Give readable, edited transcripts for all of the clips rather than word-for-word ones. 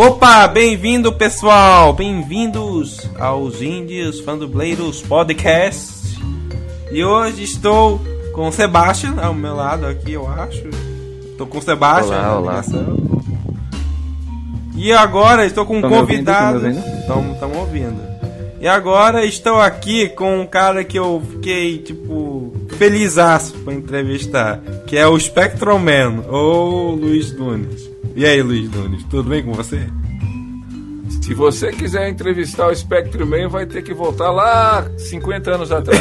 Opa, bem-vindo pessoal, bem-vindos aos Índios Fandubleiros Podcast. E hoje estou com o Sebastian ao meu lado aqui, eu acho. Estou com o Sebastian. Olá, na olá. E agora estou com um convidado. Estão ouvindo. E agora estou aqui com um cara que eu fiquei, tipo, felizaço pra entrevistar, que é o Spectreman, ou Luiz Nunes. E aí, Luiz Nunes, tudo bem com você? Se você quiser entrevistar o Spectreman, vai ter que voltar lá 50 anos atrás.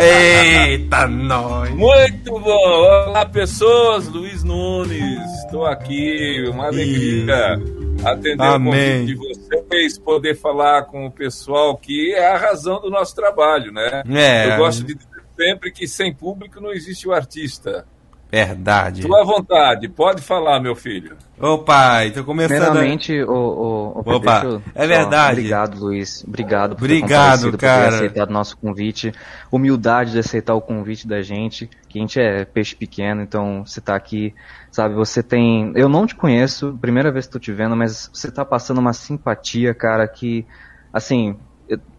Eita, nós! Muito bom! Olá, pessoas! Luiz Nunes, estou aqui, uma alegria atender o convite de vocês, poder falar com o pessoal, que é a razão do nosso trabalho, né? Eu gosto de dizer sempre que sem público não existe o artista. Verdade. Tua vontade, pode falar, meu filho. Ô pai, tô começando. Primeiramente, Pedro, é verdade. Obrigado, Luiz. Obrigado por ter aceitado o nosso convite. Humildade de aceitar o convite da gente, que a gente é peixe pequeno, então você tá aqui, sabe, você tem... Eu não te conheço, primeira vez que tô te vendo, mas você tá passando uma simpatia, cara, que, assim...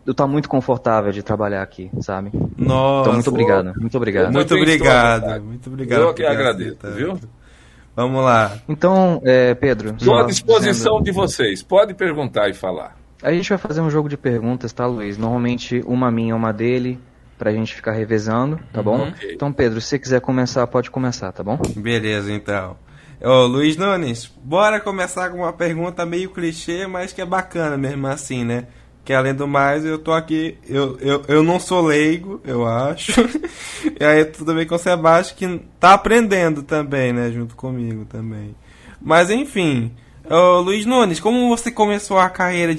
Eu tô muito confortável de trabalhar aqui, sabe? Nossa. Então, muito obrigado. Muito obrigado. Muito obrigado. Muito obrigado. Eu que agradeço, viu? Vamos lá. Então, Pedro... Estou à disposição de vocês. Pode perguntar e falar. A gente vai fazer um jogo de perguntas, tá, Luiz? Normalmente, uma minha, uma dele, pra gente ficar revezando, tá bom? Okay. Então, Pedro, se você quiser começar, pode começar, tá bom? Beleza, então. Ô, Luiz Nunes, bora começar com uma pergunta meio clichê, mas que é bacana mesmo assim, né? Que além do mais, eu tô aqui, eu não sou leigo, eu acho. E aí tudo bem com o Sebastião, que tá aprendendo também, né, junto comigo também. Mas enfim, Luiz Nunes, como você começou a carreira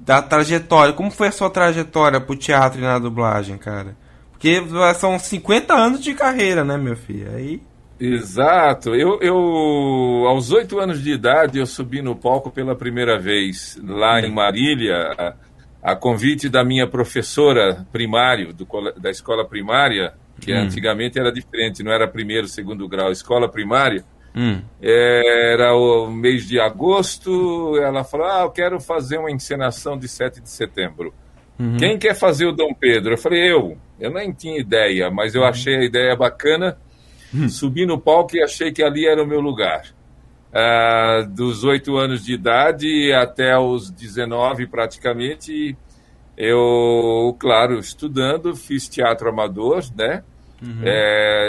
da trajetória? Como foi a sua trajetória pro teatro e na dublagem, cara? Porque são 50 anos de carreira, né, meu filho? Aí... Exato, eu aos 8 anos de idade eu subi no palco pela primeira vez, lá em Marília, a convite da minha professora primária, da escola primária, que antigamente era diferente, não era primeiro, segundo grau, escola primária, era o mês de agosto, ela falou, eu quero fazer uma encenação de 7 de setembro. Uhum. Quem quer fazer o Dom Pedro? Eu falei, eu nem tinha ideia, mas eu achei a ideia bacana, subi no palco e achei que ali era o meu lugar. Dos 8 anos de idade até os 19 praticamente, eu, claro, estudando, fiz teatro amador, né?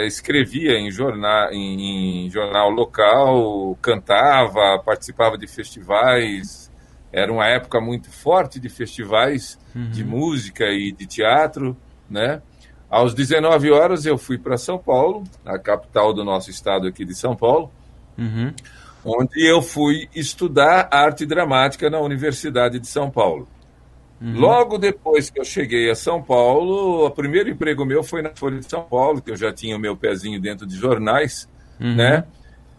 Escrevia em jornal local, cantava, participava de festivais, era uma época muito forte de festivais de música e de teatro, né? Aos 19 horas eu fui para São Paulo, a capital do nosso estado aqui de São Paulo, onde eu fui estudar arte dramática na Universidade de São Paulo. Logo depois que eu cheguei a São Paulo, o primeiro emprego meu foi na Folha de São Paulo, que eu já tinha o meu pezinho dentro de jornais, né?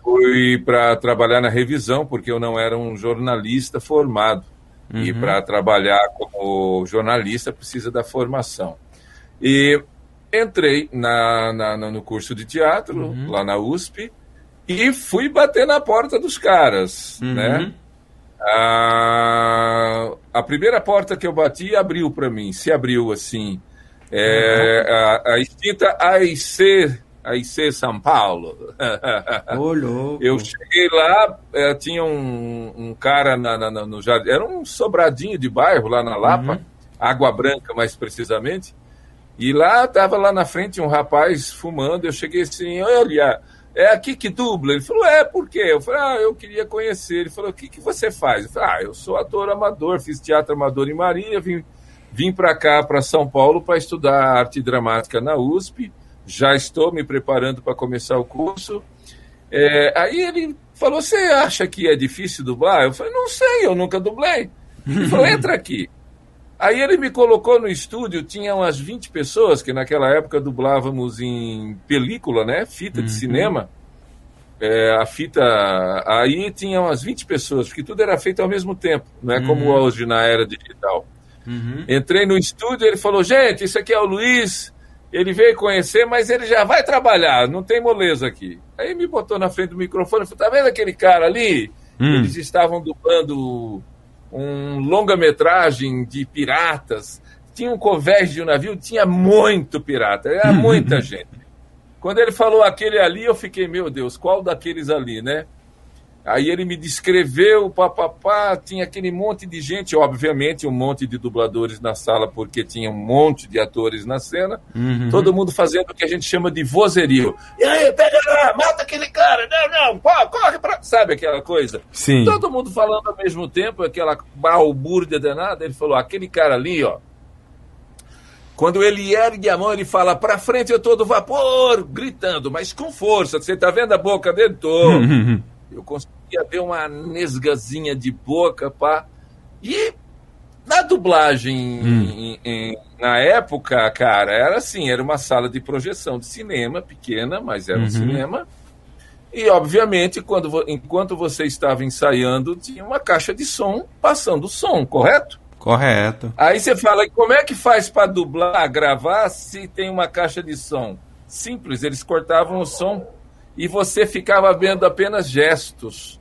Fui para trabalhar na revisão, porque eu não era um jornalista formado. E para trabalhar como jornalista precisa da formação. E entrei no curso de teatro, lá na USP, e fui bater na porta dos caras, né? A primeira porta que eu bati abriu para mim, se abriu assim. A extinta AIC São Paulo. Eu cheguei lá, tinha um cara no jardim, era um sobradinho de bairro lá na Lapa, Água Branca mais precisamente, e lá estava lá na frente um rapaz fumando, eu cheguei assim, olha... É aqui que dubla? Ele falou, por quê? Eu falei, eu queria conhecer. Ele falou, o que você faz? Eu falei, eu sou ator amador, fiz teatro amador em Marília, vim para cá, para São Paulo, para estudar arte dramática na USP, já estou me preparando para começar o curso. Aí ele falou, você acha que é difícil dublar? Eu falei, não sei, eu nunca dublei. Ele falou, entra aqui. Aí ele me colocou no estúdio, tinha umas 20 pessoas, que naquela época dublávamos em película, né? Fita de cinema. A fita... Aí tinha umas 20 pessoas, porque tudo era feito ao mesmo tempo, não é como hoje na era digital. Entrei no estúdio, ele falou, gente, isso aqui é o Luiz, ele veio conhecer, mas ele já vai trabalhar, não tem moleza aqui. Aí me botou na frente do microfone, falou, tá vendo aquele cara ali? Eles estavam dublando um longa-metragem de piratas. Tinha um covés de um navio, tinha muito pirata, era muita gente. Quando ele falou aquele ali, eu fiquei, meu Deus, qual daqueles ali, né? Aí ele me descreveu, papapá, tinha aquele monte de gente, obviamente um monte de dubladores na sala, porque tinha um monte de atores na cena, todo mundo fazendo o que a gente chama de vozerio. E aí, pega lá, mata aquele cara, não, pô, corre pra... Sabe aquela coisa? Sim. Todo mundo falando ao mesmo tempo, aquela balbúrdia danada, ele falou, aquele cara ali, ó, quando ele ergue a mão, ele fala, pra frente eu tô do vapor, gritando, mas com força. Você tá vendo a boca dele? Tô. Eu conseguia ver uma nesgazinha de boca, pá. E na dublagem, na época, cara, era assim, era uma sala de projeção de cinema, pequena, mas era um cinema. E, obviamente, enquanto você estava ensaiando, tinha uma caixa de som passando o som, correto? Correto. Aí você fala, como é que faz para dublar, gravar, se tem uma caixa de som? Simples, eles cortavam o som e você ficava vendo apenas gestos.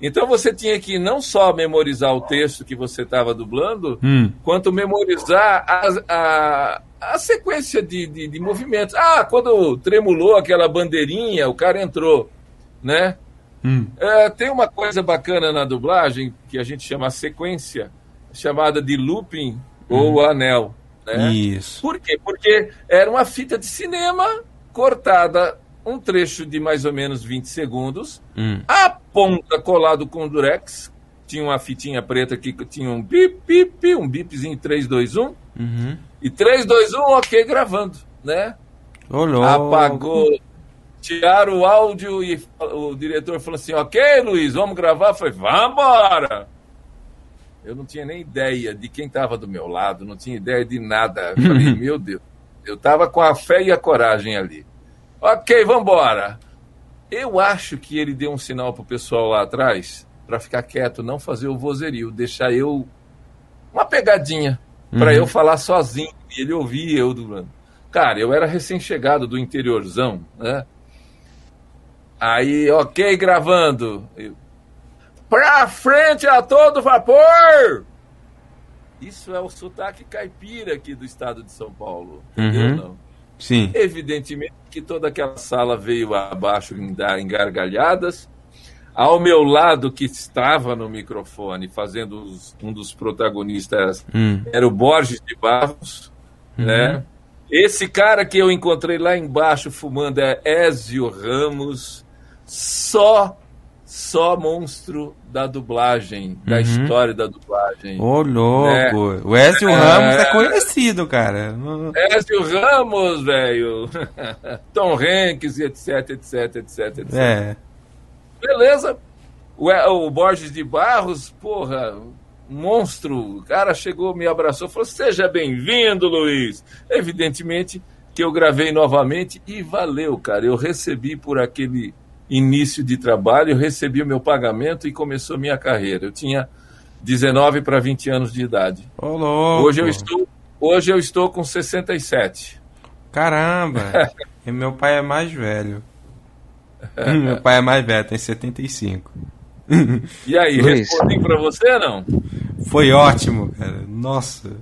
Então você tinha que não só memorizar o texto que você estava dublando, quanto memorizar a sequência de movimentos. Ah, quando tremulou aquela bandeirinha, o cara entrou, né? Tem uma coisa bacana na dublagem, que a gente chama sequência, chamada de looping ou anel, né? Isso. Por quê? Porque era uma fita de cinema cortada, um trecho de mais ou menos 20 segundos, a ponta colado com durex, tinha uma fitinha preta que tinha um bip, bip, um bipzinho 3, 2, 1, e 3, 2, 1, ok, gravando, né? Olô. Apagou, tiraram o áudio e o diretor falou assim, ok, Luiz, vamos gravar? Eu falei, vambora! Eu não tinha nem ideia de quem estava do meu lado, não tinha ideia de nada. Eu falei, meu Deus, eu estava com a fé e a coragem ali. Ok, vamos embora. Eu acho que ele deu um sinal pro pessoal lá atrás, para ficar quieto, não fazer o vozerio, deixar eu... Uma pegadinha, para eu falar sozinho, e ele ouvia eu dublando. Cara, eu era recém-chegado do interiorzão, né? Aí, ok, gravando... Pra frente a todo vapor! Isso é o sotaque caipira aqui do estado de São Paulo, entendeu? Não? Sim. Evidentemente que toda aquela sala veio abaixo em gargalhadas. Ao meu lado, que estava no microfone, fazendo um dos protagonistas, era o Borges de Barros, né? Esse cara que eu encontrei lá embaixo fumando é Ézio Ramos, só monstro da dublagem, da história da dublagem. Ô, louco! Né? O Ézio Ramos é conhecido, cara. Ézio Ramos, velho! Tom Hanks, etc. É. Beleza. O Borges de Barros, porra, monstro. O cara chegou, me abraçou, falou, seja bem-vindo, Luiz. Evidentemente que eu gravei novamente e valeu, cara. Eu recebi por aquele... início de trabalho, eu recebi o meu pagamento e começou minha carreira. Eu tinha 19 para 20 anos de idade. Oh, louco. Hoje eu estou com 67. Caramba! E meu pai é mais velho. Meu pai é mais velho, tem 75. E aí, respondi para você, não? Foi ótimo, cara. Nossa.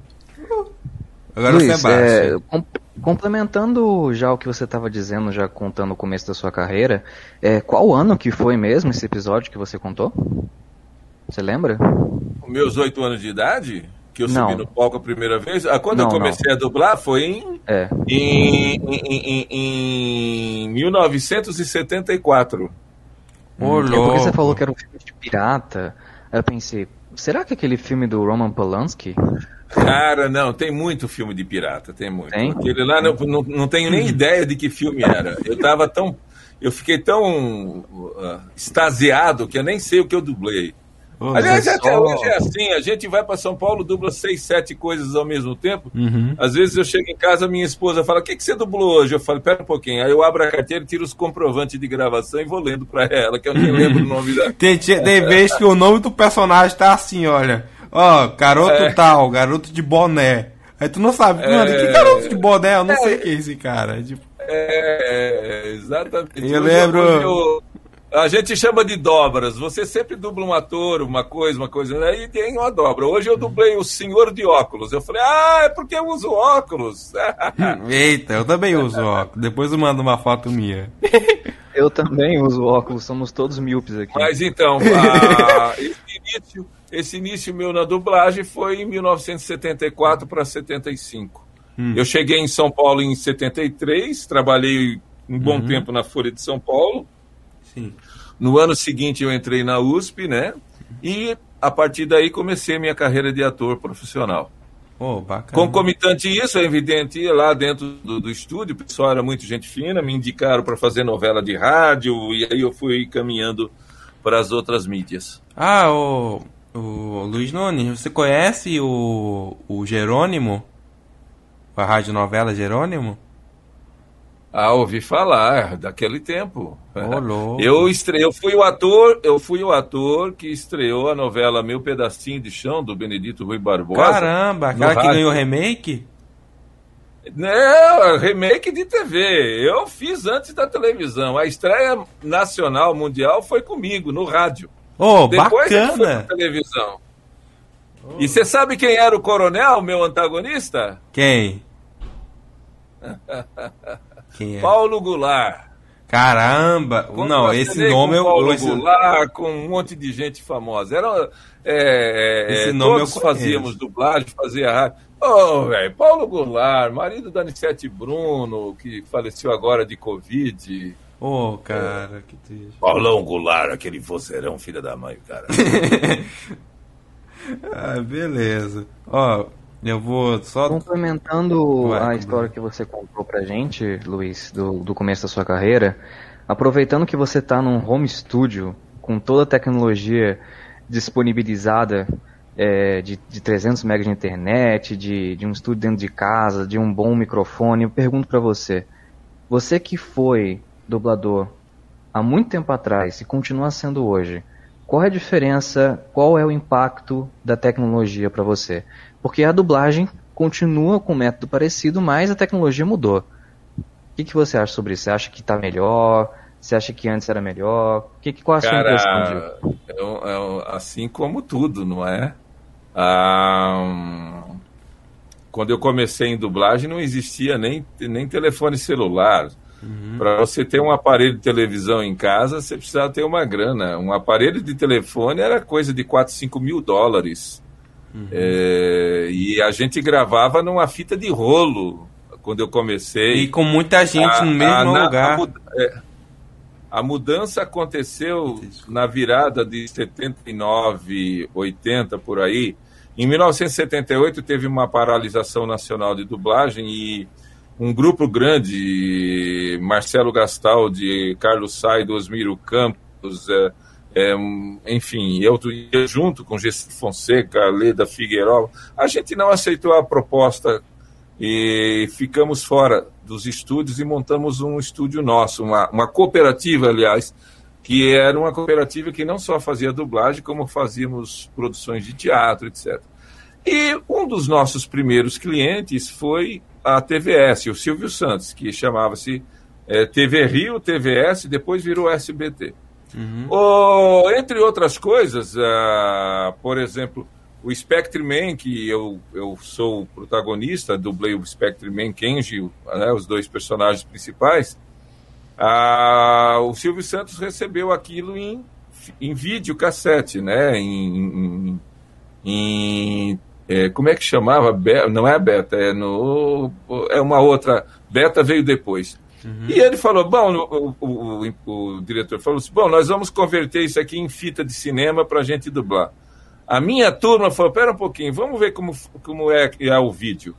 Agora Luiz, o Sebastião. Complementando já o que você estava dizendo, já contando o começo da sua carreira, qual ano que foi mesmo esse episódio que você contou? Você lembra? Meus 8 anos de idade, que eu subi no palco a primeira vez, quando eu comecei a dublar foi em 1974. Porque você falou que era um filme de pirata, eu pensei, será que é aquele filme do Roman Polanski? Cara, não, tem muito filme de pirata, tem muito. Aquele lá, não tenho nem ideia de que filme era. Eu fiquei tão extasiado que eu nem sei o que eu dublei. Aliás, até hoje é assim, a gente vai para São Paulo, dubla 6, 7 coisas ao mesmo tempo. Às vezes eu chego em casa, minha esposa fala, o que você dublou hoje? Eu falo, pera um pouquinho. Aí eu abro a carteira, tiro os comprovantes de gravação e vou lendo para ela, que eu nem lembro o nome dela. Tem vez que o nome do personagem tá assim, olha... Ó, garoto tal, garoto de boné. Aí tu não sabe, que garoto de boné, eu não sei quem é esse cara. Exatamente. Eu lembro. Eu, A gente chama de dobras. Você sempre dubla um ator, uma coisa, né? E tem uma dobra. Hoje eu dublei o senhor de óculos. Eu falei, é porque eu uso óculos. Eita, eu também uso óculos. Depois eu mando uma foto minha. Eu também uso óculos, somos todos míopes aqui. Mas então, esse início meu na dublagem foi em 1974 para 75. Eu cheguei em São Paulo em 73, trabalhei um bom tempo na Folha de São Paulo. Sim. No ano seguinte eu entrei na USP, né? E a partir daí comecei minha carreira de ator profissional. Oh, bacana. Concomitante isso, é evidente, lá dentro do estúdio, o pessoal era muito gente fina, me indicaram para fazer novela de rádio, e aí eu fui caminhando para as outras mídias. Ah, o Luiz Nunes, você conhece o Jerônimo? A radionovela Jerônimo? Ah, ouvi falar, daquele tempo. Oh, eu fui o ator que estreou a novela Meu Pedacinho de Chão, do Benedito Rui Barbosa. Caramba, aquela que ganhou remake? Não, remake de TV. Eu fiz antes da televisão. A estreia nacional, mundial, foi comigo, no rádio. Oh, depois bacana! Depois foi na televisão. Oh. E você sabe quem era o coronel, meu antagonista? Quem? É? Paulo Goulart. Caramba! Como não, esse nome eu... Paulo Goulart, com um monte de gente famosa. Era, esse nome todos eu fazíamos dublagem, fazia rádio. Velho, Paulo Goulart, marido da Anicete Bruno, que faleceu agora de Covid. Cara, que triste. Paulão Goulart, aquele vozeirão, filha da mãe, cara. Beleza. Eu vou só... Complementando a história que você contou pra gente, Luiz, do começo da sua carreira, aproveitando que você tá num home studio com toda a tecnologia disponibilizada, de 300 MB de internet, de um estúdio dentro de casa, de um bom microfone, eu pergunto pra você, você que foi dublador há muito tempo atrás e continua sendo hoje, qual é a diferença, qual é o impacto da tecnologia pra você? Porque a dublagem continua com um método parecido, mas a tecnologia mudou. O que você acha sobre isso? Você acha que está melhor? Você acha que antes era melhor? Qual a sua impressão disso? Assim como tudo, não é? Quando eu comecei em dublagem, não existia nem telefone celular. Para você ter um aparelho de televisão em casa, você precisava ter uma grana. Um aparelho de telefone era coisa de $4,000-$5,000. E a gente gravava numa fita de rolo quando eu comecei. E com muita gente no mesmo lugar. A mudança aconteceu na virada de 79, 80, por aí. Em 1978 teve uma paralisação nacional de dublagem e um grupo grande, Marcelo Gastaldi, Carlos Sai, Dosmiro Campos... enfim, eu junto com Jesus Fonseca, Leda Figueroa, a gente não aceitou a proposta e ficamos fora dos estúdios e montamos um estúdio nosso, uma cooperativa, aliás, que era uma cooperativa que não só fazia dublagem, como fazíamos produções de teatro, etc. E um dos nossos primeiros clientes foi a TVS, o Silvio Santos, que chamava-se TV Rio, TVS, depois virou SBT. Entre outras coisas, por exemplo, o Spectreman, que eu sou o protagonista, dublei o Spectreman, Kenji, né, os dois personagens principais, o Silvio Santos recebeu aquilo em videocassete, né, como é que chamava? Não é Beta, é uma outra, Beta veio depois. E ele falou, o diretor falou assim, nós vamos converter isso aqui em fita de cinema para a gente dublar. A minha turma falou, pera um pouquinho, vamos ver como é o vídeo.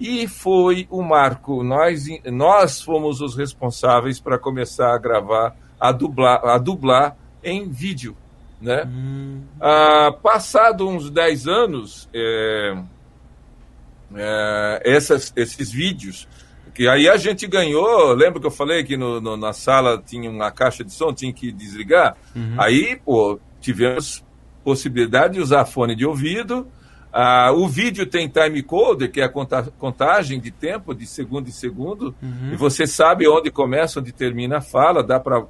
E foi o marco, nós fomos os responsáveis para começar a gravar, a dublar em vídeo, né? Passado uns 10 anos, esses vídeos... E aí a gente ganhou, lembra que eu falei que na sala tinha uma caixa de som, tinha que desligar? Aí, tivemos possibilidade de usar fone de ouvido. O vídeo tem time code, que é a contagem de tempo, de segundo em segundo, e você sabe onde começa, onde termina a fala, dá para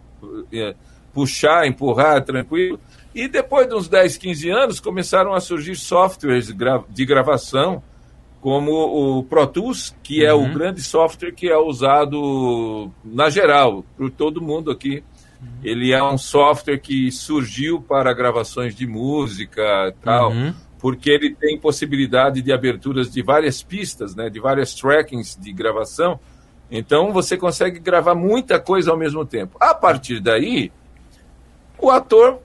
puxar, empurrar, tranquilo. E depois de uns 10, 15 anos, começaram a surgir softwares de gravação, como o Pro Tools, que é o grande software que é usado, na geral, por todo mundo aqui. Ele é um software que surgiu para gravações de música e tal, porque ele tem possibilidade de aberturas de várias pistas, né, de várias trackings de gravação. Então, você consegue gravar muita coisa ao mesmo tempo. A partir daí, o ator...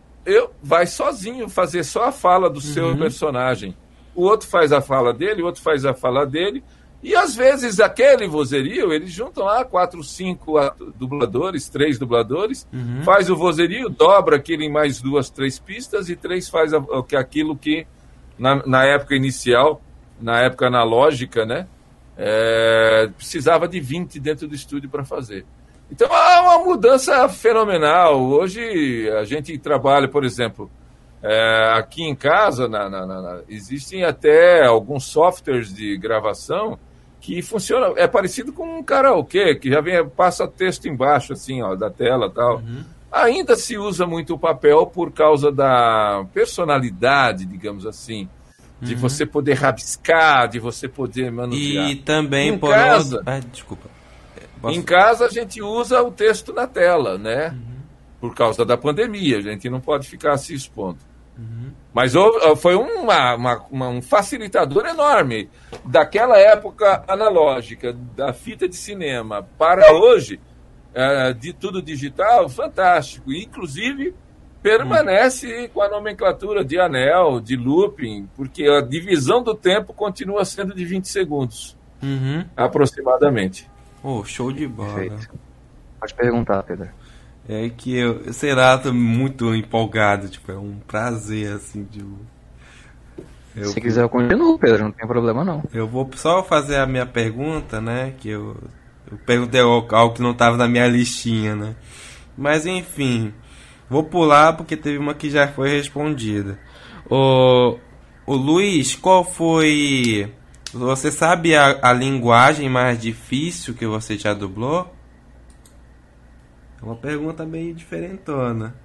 vai sozinho fazer só a fala do seu personagem. O outro faz a fala dele, o outro faz a fala dele. E, às vezes, aquele vozerio, eles juntam lá 4, 5 dubladores, 3 dubladores, faz o vozerio, dobra aquilo em mais 2, 3 pistas e 3 faz aquilo que, na época inicial, na época analógica, né, precisava de 20 dentro do estúdio para fazer. Então, há uma mudança fenomenal. Hoje, a gente trabalha, por exemplo, aqui em casa, existem até alguns softwares de gravação que funcionam. É parecido com um karaokê, que já vem, passa texto embaixo, assim, ó, da tela e tal. Ainda se usa muito o papel por causa da personalidade, digamos assim, de você poder rabiscar, de você poder manusear. E também, em casa... desculpa. Em casa a gente usa o texto na tela, né? Por causa da pandemia, a gente não pode ficar se expondo. Mas foi um facilitador enorme. Daquela época analógica, da fita de cinema para hoje, de tudo digital, fantástico. E, inclusive, permanece com a nomenclatura de anel, de looping, porque a divisão do tempo continua sendo de 20 segundos, aproximadamente. Oh, show de bola. Perfeito. Pode perguntar, Pedro. É que eu, tô muito empolgado, tipo, é um prazer, assim, tipo... Se quiser eu continuo, Pedro, não tem problema não. Eu vou só fazer a minha pergunta, né, que eu perguntei algo que não estava na minha listinha, né. Mas, enfim, vou pular porque teve uma que já foi respondida. O Luiz, qual foi... Você sabe a linguagem mais difícil que você já dublou? É uma pergunta meio diferentona.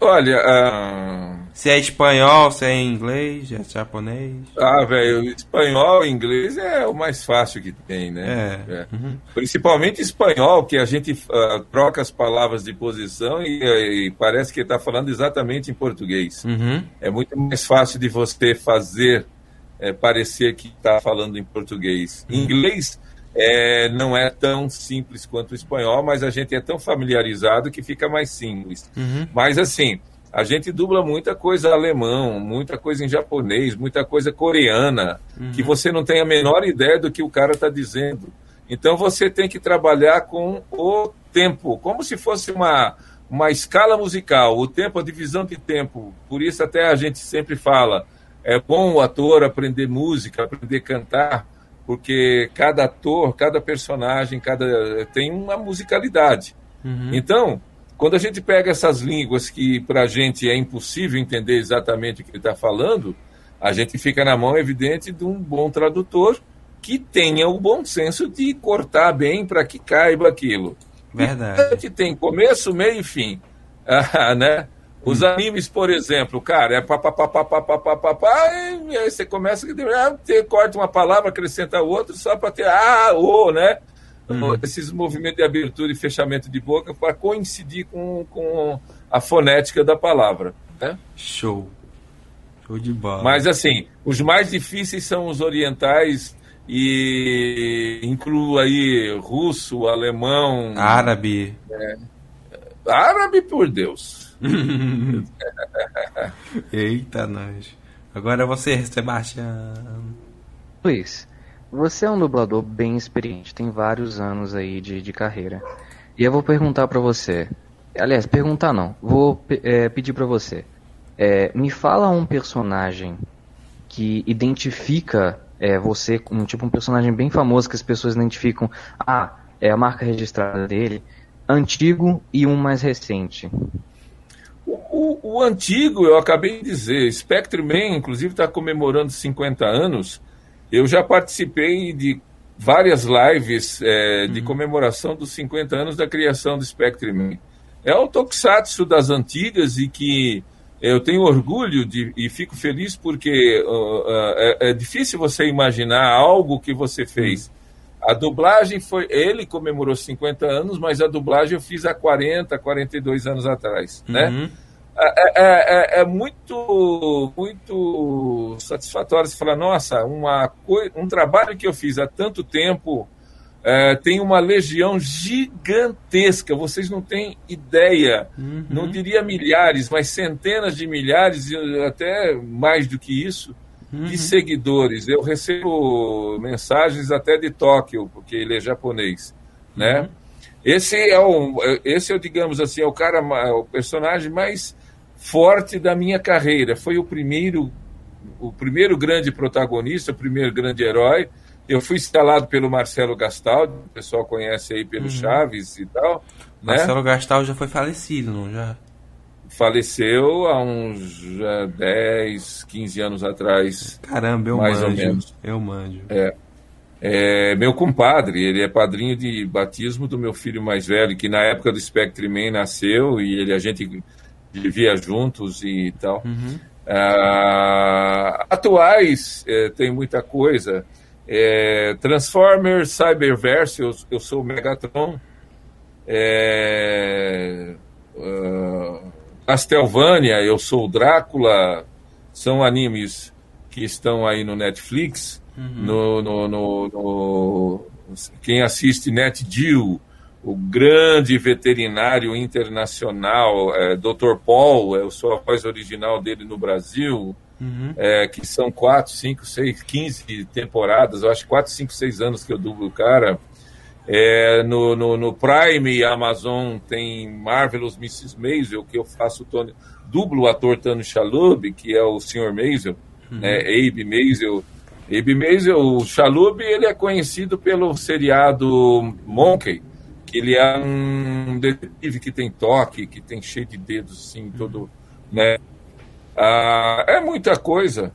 Olha... Se é espanhol, se é inglês, se é japonês... Ah, velho, espanhol e inglês é o mais fácil que tem, né? Principalmente espanhol, que a gente troca as palavras de posição e parece que está falando exatamente em português. É muito mais fácil de você fazer... parecer que está falando em português. Inglês não é tão simples quanto o espanhol, mas a gente é tão familiarizado que fica mais simples. Mas assim, a gente dubla muita coisa alemão, muita coisa em japonês, muita coisa coreana, que você não tem a menor ideia do que o cara está dizendo. Então você tem que trabalhar com o tempo, como se fosse uma escala musical, o tempo, a divisão de tempo. Por isso até a gente sempre fala... É bom o ator aprender música, aprender a cantar, porque cada ator, cada personagem, tem uma musicalidade. Então, quando a gente pega essas línguas que para a gente é impossível entender exatamente o que ele está falando, a gente fica na mão, evidente, de um bom tradutor que tenha o bom senso de cortar bem para que caiba aquilo. Verdade. E a gente tem começo, meio e fim, né? Os animes, por exemplo, cara, é papapá, e aí você começa, você corta uma palavra, acrescenta outra, só para ter né? Esses movimentos de abertura e fechamento de boca para coincidir com a fonética da palavra, né? Show. Show de bola. Mas assim, os mais difíceis são os orientais e incluo aí russo, alemão... Árabe. Árabe, por Deus. Eita, nós. Agora você, Sebastião. Luiz, você é um dublador bem experiente, tem vários anos aí de carreira. E eu vou perguntar pra você. Aliás, perguntar não, vou pedir pra você. Me fala um personagem que identifica você como tipo um personagem bem famoso que as pessoas identificam. É a marca registrada dele, antigo e um mais recente. O antigo, eu acabei de dizer, Spectreman, inclusive, está comemorando 50 anos. Eu já participei de várias lives de comemoração dos 50 anos da criação do Spectreman. É o tokusatsu das antigas e que eu tenho orgulho de, e fico feliz porque é difícil você imaginar algo que você fez. A dublagem foi... Ele comemorou 50 anos, mas a dublagem eu fiz há 40, 42 anos atrás, né? É muito, muito satisfatório você falar, nossa, um trabalho que eu fiz há tanto tempo tem uma legião gigantesca, vocês não têm ideia, não diria milhares, mas centenas de milhares, até mais do que isso, de seguidores. Eu recebo mensagens até de Tóquio, porque ele é japonês, né? Esse é, digamos assim, é o personagem mais forte da minha carreira, foi o primeiro grande protagonista, o primeiro grande herói. Eu fui instalado pelo Marcelo Gastaldi, o pessoal conhece aí pelo Chaves e tal, né? Marcelo Gastaldi já foi falecido, não? Já faleceu há uns 10, 15 anos atrás. Caramba, eu manjo. É meu compadre, ele é padrinho de batismo do meu filho mais velho, que na época do Spectreman nasceu, e a gente vivia juntos e tal. Atuais tem muita coisa. Transformers, Cyberverse, eu sou o Megatron. Castlevania, eu sou o Drácula. São animes que estão aí no Netflix. Quem assiste NetGeo, o grande veterinário internacional, Dr. Paul, eu sou a voz original dele no Brasil, que são 4, 5, 6, 15 temporadas, eu acho 4, 5, 6 anos que eu dublo o cara. No Prime, Amazon, tem Marvelous Mrs. Maisel, que eu faço dublo o ator Tony Shalhoub, que é o Sr. Maisel, né, Abe Maisel. O Shalhoub, ele é conhecido pelo seriado Monkey, que ele é um detetive que tem toque, que tem cheio de dedos, assim, todo, né? É muita coisa.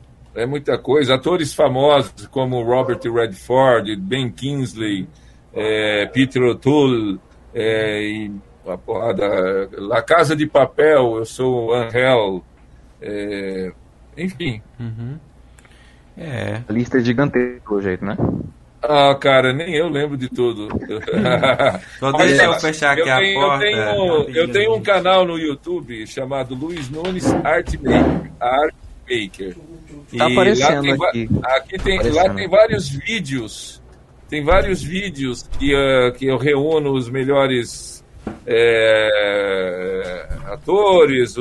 Atores famosos como Robert Redford, Ben Kingsley, Peter O'Toole, e a porrada, La Casa de Papel, eu sou Angel, enfim. A lista é gigantesca, pelo jeito, né? Ah, cara, nem eu lembro de tudo. Só deixa eu fechar aqui a porta. Eu tenho um canal no YouTube chamado Luiz Nunes Artmaker. Tá aparecendo lá tem vários vídeos. Tem vários vídeos que eu reúno os melhores atores,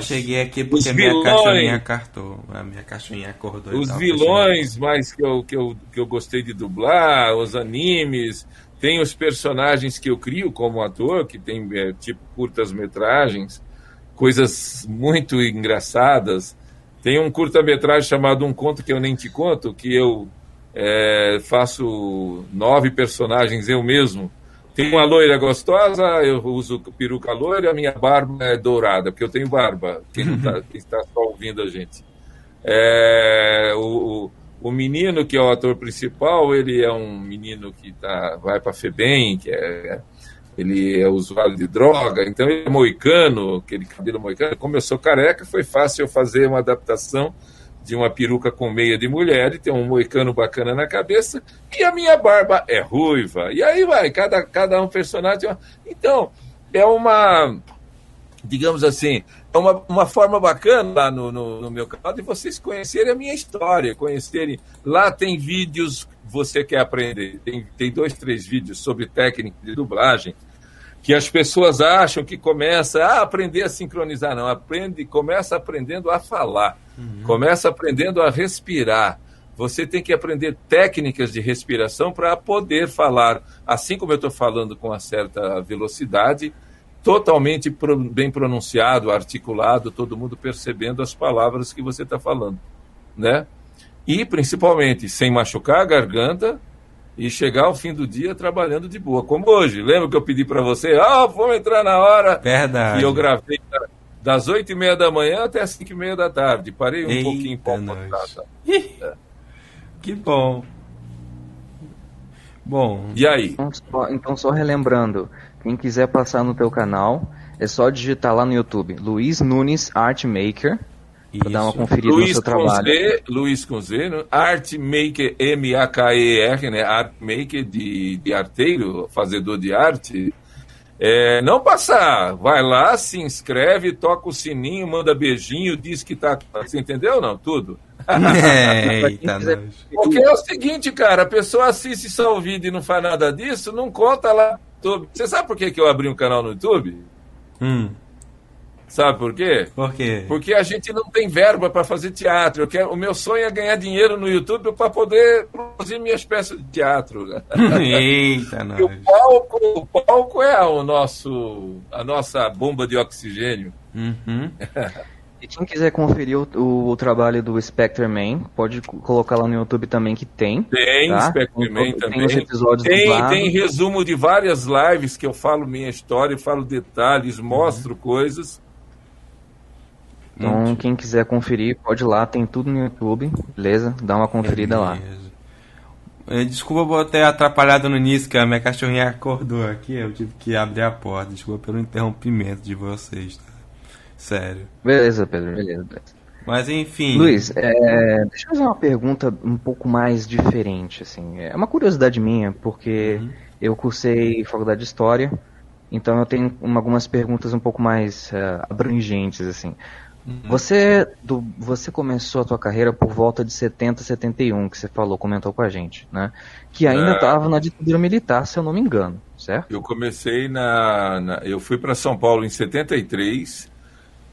cheguei aqui porque a minha cachorrinha acordou. Os vilões mais que eu gostei de dublar, os animes, tem os personagens que eu crio como ator, que tem tipo curtas-metragens, coisas muito engraçadas. Tem um curta-metragem chamado Um Conto Que Eu Nem Te Conto, que eu faço 9 personagens eu mesmo. Tem uma loira gostosa, eu uso peruca loira, minha barba é dourada, porque eu tenho barba, quem está só ouvindo a gente. O menino, que é o ator principal, ele é um menino que vai para a Febem, ele é usuário de droga, então ele é moicano, aquele cabelo moicano. Como eu sou careca, foi fácil eu fazer uma adaptação de uma peruca com meia de mulher e tem um moicano bacana na cabeça, e a minha barba é ruiva. E aí vai, cada um personagem... Então, é uma... Digamos assim, é uma forma bacana lá no meu canal de vocês conhecerem a minha história, conhecerem... Lá tem vídeos, você quer aprender. Tem 2, 3 vídeos sobre técnica de dublagem, que as pessoas acham que começa a aprender a sincronizar. Não, começa aprendendo a falar, começa aprendendo a respirar. Você tem que aprender técnicas de respiração para poder falar, assim como eu estou falando com uma certa velocidade, totalmente bem pronunciado, articulado, todo mundo percebendo as palavras que você está falando, né? E, principalmente, sem machucar a garganta, e chegar ao fim do dia trabalhando de boa, como hoje. Lembra que eu pedi para você? Vamos entrar na hora. Verdade. E eu gravei das 8h30 da manhã até as 5h30 da tarde. Parei um pouquinho para almoçar. Que bom. Bom, e aí? Então só relembrando, quem quiser passar no teu canal, é só digitar lá no YouTube, Luiz Nunes Artmaker, pra dar uma conferida Luiz no seu trabalho. Z, Luiz com Z, né? Artmaker, M-A-K-E-R, né? Artmaker de arteiro, fazedor de arte. É, não passar, vai lá, se inscreve, toca o sininho, manda beijinho, diz que tá... Você entendeu não? Tudo. Eita, porque é o seguinte, cara, a pessoa assiste só o vídeo e não faz nada disso, não conta lá no YouTube. Você sabe por que eu abri um canal no YouTube? Sabe por quê? Por quê? Porque a gente não tem verba para fazer teatro. O meu sonho é ganhar dinheiro no YouTube para poder produzir minhas peças de teatro. Eita, não. O palco é a nossa bomba de oxigênio. Uhum. E quem quiser conferir o trabalho do Spectreman, pode colocar lá no YouTube também que tem. Tem, tá? Spectreman também. Tem os episódios tem resumo de várias lives que eu falo minha história, eu falo detalhes, mostro coisas. Então, quem quiser conferir, pode ir lá, tem tudo no YouTube, beleza? Dá uma conferida lá. Desculpa por ter atrapalhado no início, que a minha cachorrinha acordou aqui, eu tive que abrir a porta. Desculpa pelo interrompimento de vocês, tá? Sério. Beleza, Pedro, beleza. Mas enfim... Luiz, deixa eu fazer uma pergunta um pouco mais diferente, assim. É uma curiosidade minha, porque eu cursei faculdade de História, então eu tenho algumas perguntas um pouco mais abrangentes, assim. Você começou a tua carreira por volta de 70, 71, que você comentou com a gente, né? Que ainda estava na ditadura militar, se eu não me engano, certo? Eu comecei eu fui para São Paulo em 73...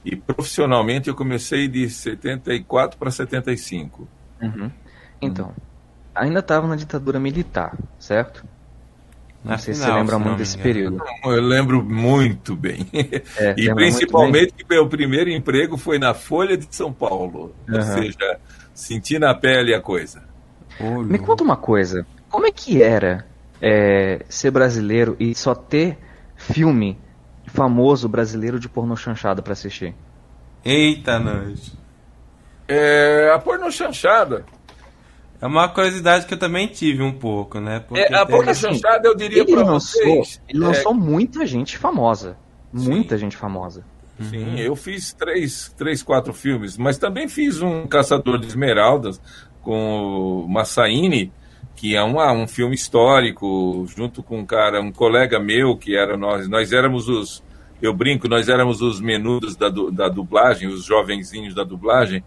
E profissionalmente eu comecei de 74 para 75. Então, ainda estava na ditadura militar, certo? Não sei se você lembra muito desse período. Eu lembro muito bem. E principalmente que meu primeiro emprego foi na Folha de São Paulo. Ou seja, senti na pele a coisa. Me conta uma coisa. Como é que era ser brasileiro e só ter filme famoso brasileiro de pornô chanchada pra assistir? Eita, nós. A pornô chanchada é uma curiosidade que eu também tive um pouco, né? A pornô chanchada, eu diria pra vocês... Ele lançou muita gente famosa. Muita gente famosa. Sim, eu fiz 3, 4 filmes, mas também fiz um Caçador de Esmeraldas com o Massaíne, que é um filme histórico, junto com um colega meu, que era nós éramos nós éramos os menudos da dublagem, os jovenzinhos da dublagem,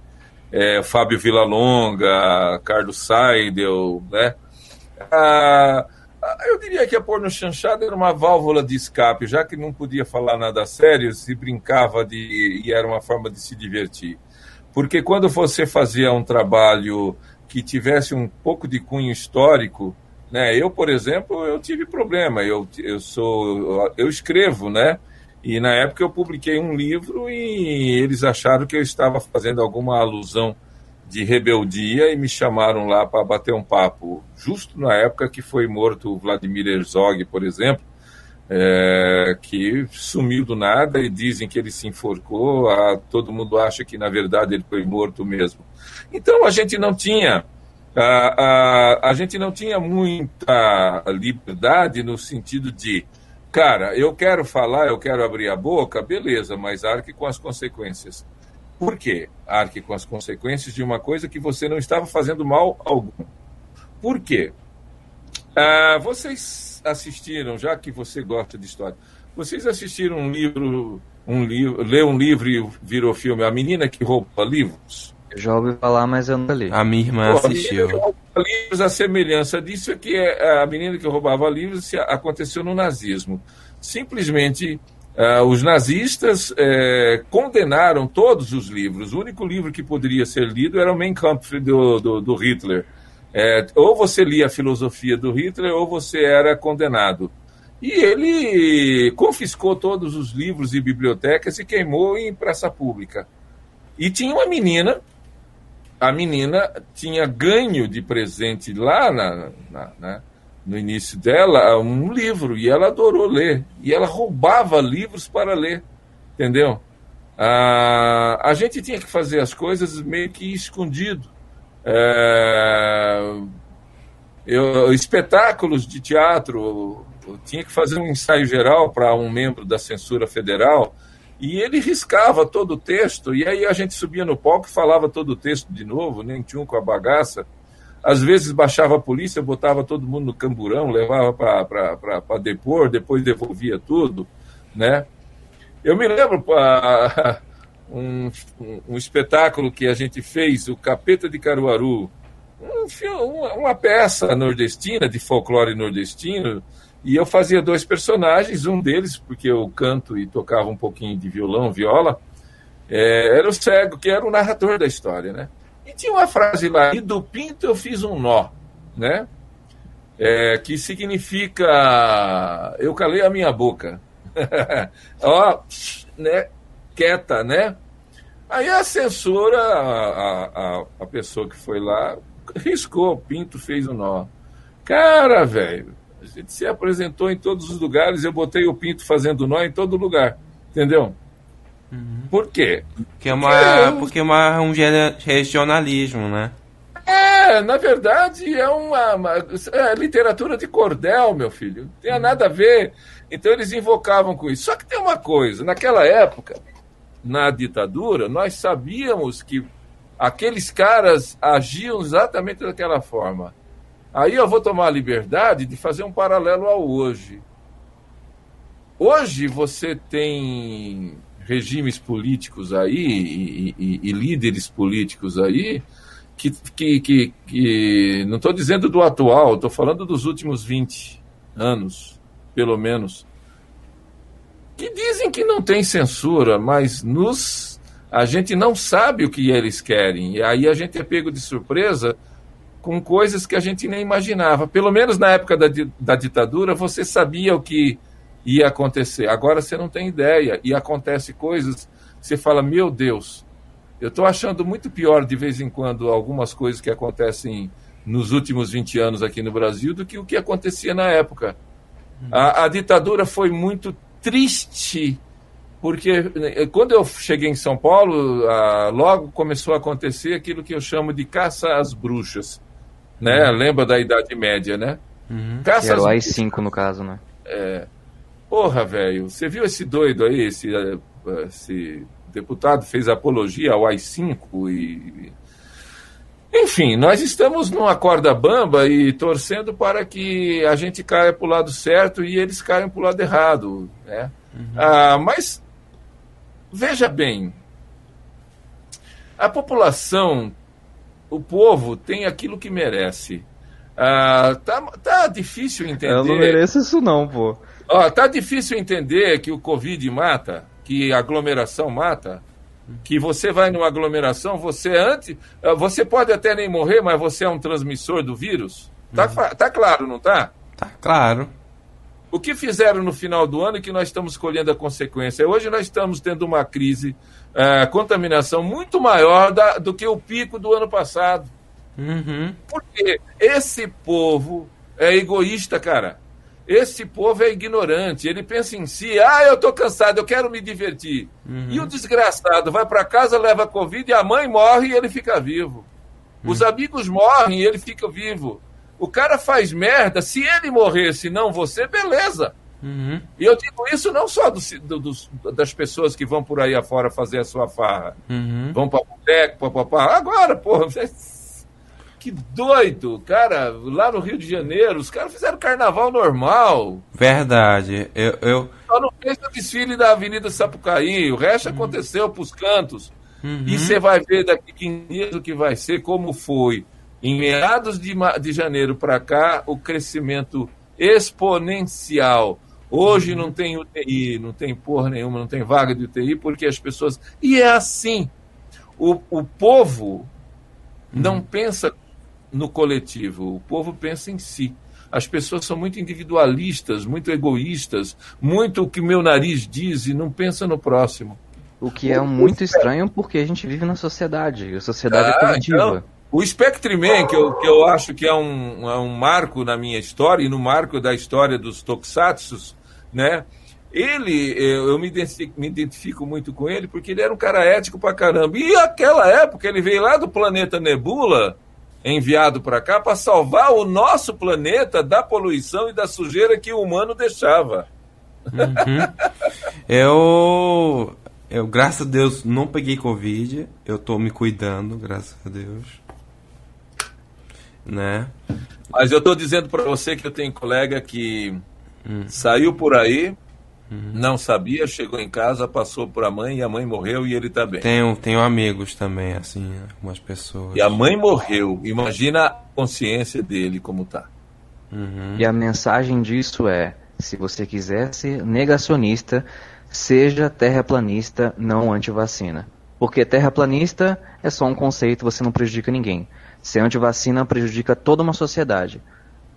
Fábio Villalonga, Carlos Sai, né? Eu diria que a porno chanchada era uma válvula de escape, já que não podia falar nada sério, se brincava e era uma forma de se divertir. Porque quando você fazia um trabalho que tivesse um pouco de cunho histórico, né? Eu, por exemplo, eu tive problema, eu escrevo, né? E na época eu publiquei um livro e eles acharam que eu estava fazendo alguma alusão de rebeldia e me chamaram lá para bater um papo, justo na época que foi morto o Vladimir Herzog, por exemplo, que sumiu do nada e dizem que ele se enforcou, todo mundo acha que na verdade ele foi morto mesmo. Então a gente não tinha muita liberdade no sentido de, cara, eu quero falar, eu quero abrir a boca, beleza, mas arque com as consequências. Por quê? Arque com as consequências de uma coisa que você não estava fazendo mal algum. Por quê? Vocês assistiram, já que você gosta de história, vocês assistiram um livro e virou filme, A Menina que Rouba Livros? Eu já ouvi falar, mas eu nunca li. A minha irmã assistiu. A semelhança disso é que A Menina que Roubava Livros aconteceu no nazismo. Simplesmente, os nazistas condenaram todos os livros. O único livro que poderia ser lido era o Mein Kampf do Hitler. Ou você lia a filosofia do Hitler ou você era condenado. E ele confiscou todos os livros e bibliotecas e queimou em praça pública. E tinha uma menina, a menina tinha ganho de presente lá no início dela um livro e ela adorou ler. E ela roubava livros para ler, entendeu? A gente tinha que fazer as coisas meio que escondido. Espetáculos de teatro, eu tinha que fazer um ensaio geral para um membro da censura federal, e ele riscava todo o texto, e aí a gente subia no palco e falava todo o texto de novo, nem tinha um com a bagaça. Às vezes baixava a polícia, botava todo mundo no camburão, levava para depor, depois devolvia tudo, né? Eu me lembro um espetáculo que a gente fez, o Capeta de Caruaru, uma peça nordestina, de folclore nordestino, e eu fazia dois personagens, um deles, porque eu canto e tocava um pouquinho de violão, viola, era o cego, que era o narrador da história, né? E tinha uma frase lá, e do pinto eu fiz um nó, né? Que significa, eu calei a minha boca. Ó, né? Quieta, né? Aí a censura, a pessoa que foi lá, riscou, pinto fez um nó. Cara, velho, a gente se apresentou em todos os lugares, eu botei o pinto fazendo nó em todo lugar, entendeu? Uhum. Por quê? Porque é um regionalismo, né? Na verdade, é uma literatura de cordel, meu filho. Não tinha nada a ver. Então eles invocavam com isso. Só que tem uma coisa, naquela época, na ditadura, nós sabíamos que aqueles caras agiam exatamente daquela forma. Aí eu vou tomar a liberdade de fazer um paralelo ao hoje. Hoje você tem regimes políticos aí e líderes políticos aí que não estou dizendo do atual, estou falando dos últimos 20 anos, pelo menos, que dizem que não tem censura, mas a gente não sabe o que eles querem, e aí a gente é pego de surpresa com coisas que a gente nem imaginava. Pelo menos na época da ditadura você sabia o que ia acontecer. Agora você não tem ideia, e acontece coisas que você fala, meu Deus, eu estou achando muito pior de vez em quando algumas coisas que acontecem nos últimos 20 anos aqui no Brasil do que o que acontecia na época. A ditadura foi muito triste, porque quando eu cheguei em São Paulo, logo começou a acontecer aquilo que eu chamo de caça às bruxas, né? Lembra da Idade Média, né? Caça era o AI-5 no caso, né? Porra, velho, você viu esse doido aí, esse deputado fez apologia ao AI-5 e... Enfim, nós estamos numa corda bamba e torcendo para que a gente caia para o lado certo e eles caiam para o lado errado, né? Mas, veja bem, a população, o povo tem aquilo que merece. Tá difícil entender... Eu não mereço isso não, pô. Tá difícil entender que o Covid mata, que a aglomeração mata, que você vai numa aglomeração, você pode até nem morrer, mas você é um transmissor do vírus. Tá claro, não tá? Tá claro. O que fizeram no final do ano e que nós estamos colhendo a consequência? Hoje nós estamos tendo uma crise, contaminação muito maior do que o pico do ano passado. Porque esse povo é egoísta, cara. Esse povo é ignorante, ele pensa em si, eu tô cansado, eu quero me divertir. E o desgraçado vai para casa, leva Covid, e a mãe morre e ele fica vivo. Os amigos morrem e ele fica vivo. O cara faz merda, se ele morrer, se não você, beleza. E eu digo isso não só das pessoas que vão por aí afora fazer a sua farra. Vão pra boteco, papapá. Agora, porra, que doido, cara, lá no Rio de Janeiro, os caras fizeram carnaval normal. Verdade, eu... Só não fez o desfile da Avenida Sapucaí, o resto aconteceu pros cantos. E você vai ver daqui 15 dias o que vai ser, como foi. Em meados de janeiro para cá, o crescimento exponencial. Hoje não tem UTI, não tem porra nenhuma, não tem vaga de UTI, porque as pessoas... E é assim, o povo não pensa no coletivo, o povo pensa em si. As pessoas são muito individualistas, muito egoístas, muito o que meu nariz diz e não pensa no próximo. O que é muito estranho, porque a gente vive na sociedade, a sociedade é coletiva. Então, o Spectreman, que eu acho que é um marco na minha história e no marco da história dos tokusatsus, né? Eu me identifico muito com ele, porque ele era um cara ético pra caramba. E naquela época ele veio lá do planeta Nebula, enviado para cá para salvar o nosso planeta da poluição e da sujeira que o humano deixava. Uhum. Eu, graças a Deus, não peguei Covid. Eu tô me cuidando, graças a Deus. Né? Mas eu tô dizendo para você que eu tenho colega que saiu por aí, não sabia, chegou em casa, passou pra mãe e a mãe morreu e ele tá bem. Tenho amigos também, assim, algumas pessoas. E a mãe morreu. Imagina a consciência dele como tá. Uhum. E a mensagem disso é: se você quiser ser negacionista, seja terraplanista, não antivacina. Porque terraplanista é só um conceito, você não prejudica ninguém. Ser antivacina prejudica toda uma sociedade.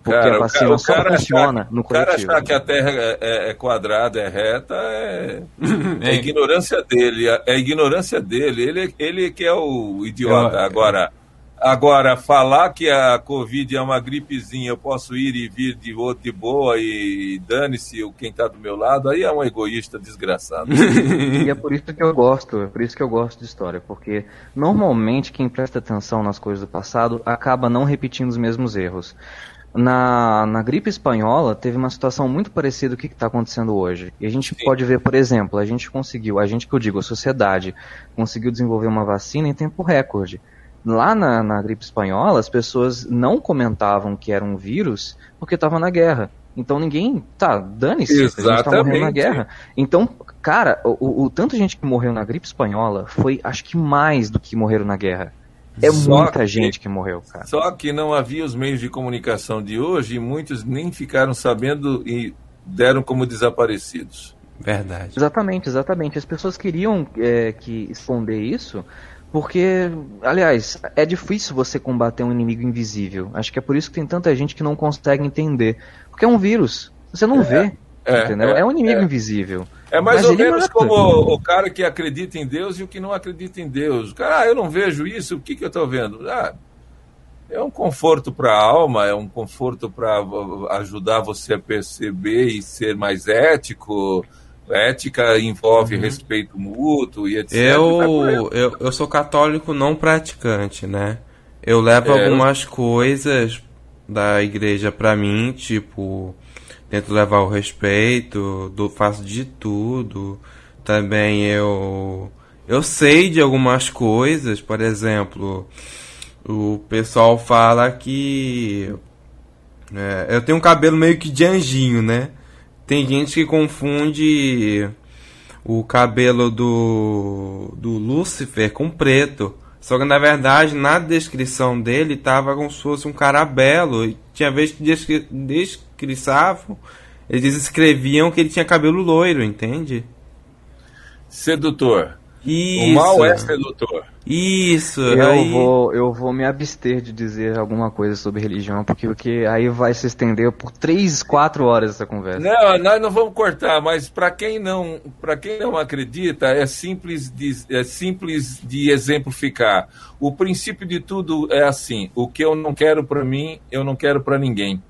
Porque cara, a vacina só funciona no coletivo. O cara achar que a Terra é quadrada, é reta, é ignorância dele. É ignorância dele. Ele que é o idiota. Agora, falar que a Covid é uma gripezinha, eu posso ir e vir de boa e dane-se quem está do meu lado, aí é um egoísta desgraçado. E é por isso que eu gosto de história, porque normalmente quem presta atenção nas coisas do passado acaba não repetindo os mesmos erros. Na gripe espanhola teve uma situação muito parecida com o que está acontecendo hoje. E a gente pode ver, por exemplo, a sociedade, conseguiu desenvolver uma vacina em tempo recorde. Lá na gripe espanhola, as pessoas não comentavam que era um vírus porque estavam na guerra. Então ninguém... Tá, dane-se, a gente está morrendo na guerra. Então, cara, o tanto de gente que morreu na gripe espanhola foi, acho que mais do que morreram na guerra. É muita gente que morreu, cara. Só que não havia os meios de comunicação de hoje e muitos nem ficaram sabendo e deram como desaparecidos. Verdade. Exatamente. As pessoas queriam que esconder isso... Porque, aliás, é difícil você combater um inimigo invisível. Acho que é por isso que tem tanta gente que não consegue entender. Porque é um vírus. Você não vê. Entendeu? É um inimigo invisível. É mais ou menos como o cara que acredita em Deus e o que não acredita em Deus. O cara, eu não vejo isso, o que eu estou vendo? É um conforto para a alma, é um conforto para ajudar você a perceber e ser mais ético... Ética envolve respeito mútuo e etc. Eu sou católico não praticante, né? Eu levo algumas coisas da igreja pra mim, tipo, tento levar o respeito, faço de tudo. Também eu sei de algumas coisas, por exemplo, o pessoal fala que... eu tenho um cabelo meio que de anjinho, né? Tem gente que confunde o cabelo do Lúcifer com preto. Só que, na verdade, na descrição dele tava como se fosse um carabelo. E tinha vez que descriçavam, eles escreviam que ele tinha cabelo loiro, entende? Sedutor. Isso. O mal é sedutor. Isso. Eu vou me abster de dizer alguma coisa sobre religião, porque aí vai se estender por 3-4 horas essa conversa. Não, nós não vamos cortar, mas para quem não acredita, é simples de exemplificar. O princípio de tudo é assim: o que eu não quero para mim, eu não quero para ninguém.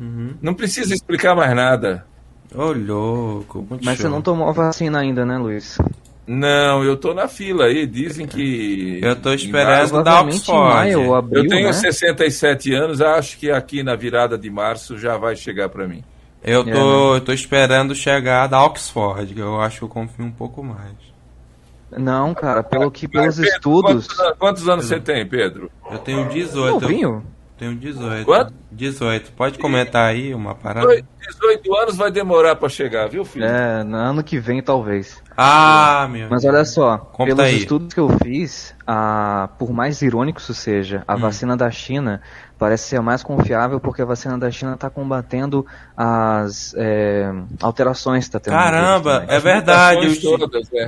Uhum. Não precisa explicar mais nada. Ô, louco. Mas show. Você não tomou a vacina ainda, né, Luiz? Não, eu tô na fila aí, dizem que... Eu tô esperando da Oxford. Maio, abril, eu tenho 67 anos, acho que aqui na virada de março já vai chegar pra mim. Eu tô esperando chegar da Oxford, que eu acho que eu confio um pouco mais. Não, cara, pelos Pedro, estudos... Quantos anos você tem, Pedro? Eu tenho 18. Novinho? Tenho 18. Quanto? 18. Pode comentar aí uma parada? 18 anos vai demorar pra chegar, viu, filho? No ano que vem, talvez. Ah, meu Deus. Mas olha só, pelos estudos que eu fiz, por mais irônico isso seja, a vacina da China parece ser a mais confiável porque a vacina da China tá combatendo as alterações que tá tendo. Caramba, é verdade.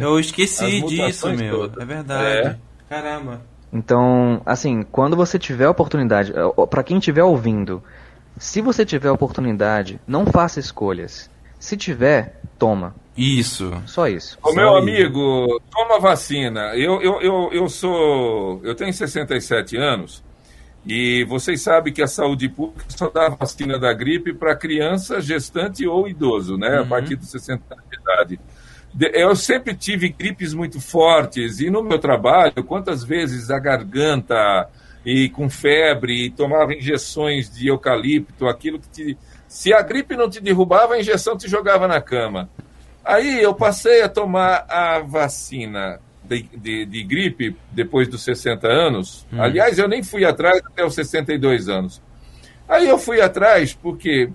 Eu esqueci disso, meu. Todas. É verdade. Caramba. Então, assim, quando você tiver a oportunidade, para quem estiver ouvindo, se você tiver a oportunidade, não faça escolhas. Se tiver, toma. Isso. Só isso. Ô, meu amigo, toma vacina. Eu tenho 67 anos e vocês sabem que a saúde pública só dá a vacina da gripe para criança, gestante ou idoso, né? Uhum. A partir dos 60 anos de idade. Eu sempre tive gripes muito fortes e no meu trabalho, quantas vezes a garganta, e com febre, e tomava injeções de eucalipto, aquilo que te... Se a gripe não te derrubava, a injeção te jogava na cama. Aí eu passei a tomar a vacina de gripe depois dos 60 anos. Aliás, eu nem fui atrás até os 62 anos. Aí eu fui atrás porque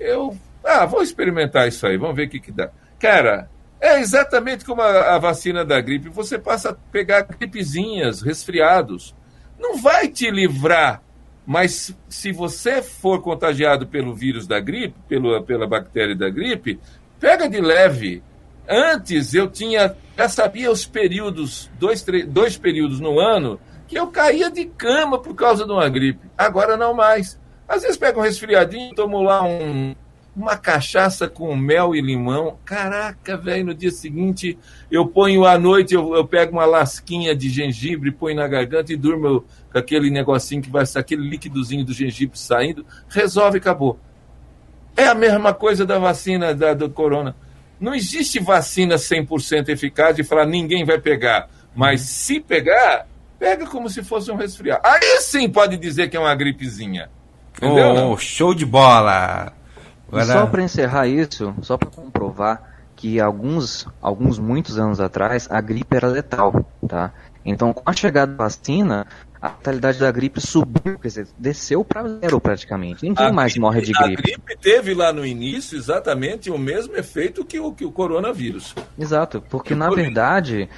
eu... Ah, vou experimentar isso aí, vamos ver o que dá. Cara, é exatamente como a vacina da gripe. Você passa a pegar gripezinhas, resfriados. Não vai te livrar, mas se você for contagiado pelo vírus da gripe, pela bactéria da gripe, pega de leve. Antes eu tinha, já sabia os períodos, dois períodos no ano, que eu caía de cama por causa de uma gripe. Agora não mais. Às vezes pego um resfriadinho, tomo lá uma cachaça com mel e limão. Caraca, velho, no dia seguinte eu ponho à noite, eu pego uma lasquinha de gengibre, ponho na garganta e durmo com aquele negocinho que vai sair, aquele líquidozinho do gengibre saindo, resolve e acabou. É a mesma coisa da vacina do corona. Não existe vacina 100% eficaz de falar ninguém vai pegar, mas se pegar, pega como se fosse um resfriado. Aí sim pode dizer que é uma gripezinha. Entendeu? Oh, show de bola! Agora... Só para encerrar isso, só para comprovar que alguns muitos anos atrás a gripe era letal, tá? Então, com a chegada da vacina, a letalidade da gripe subiu, quer dizer, desceu para zero praticamente. Ninguém mais morre de gripe. A gripe teve lá no início exatamente o mesmo efeito que o coronavírus. Exato, porque na verdade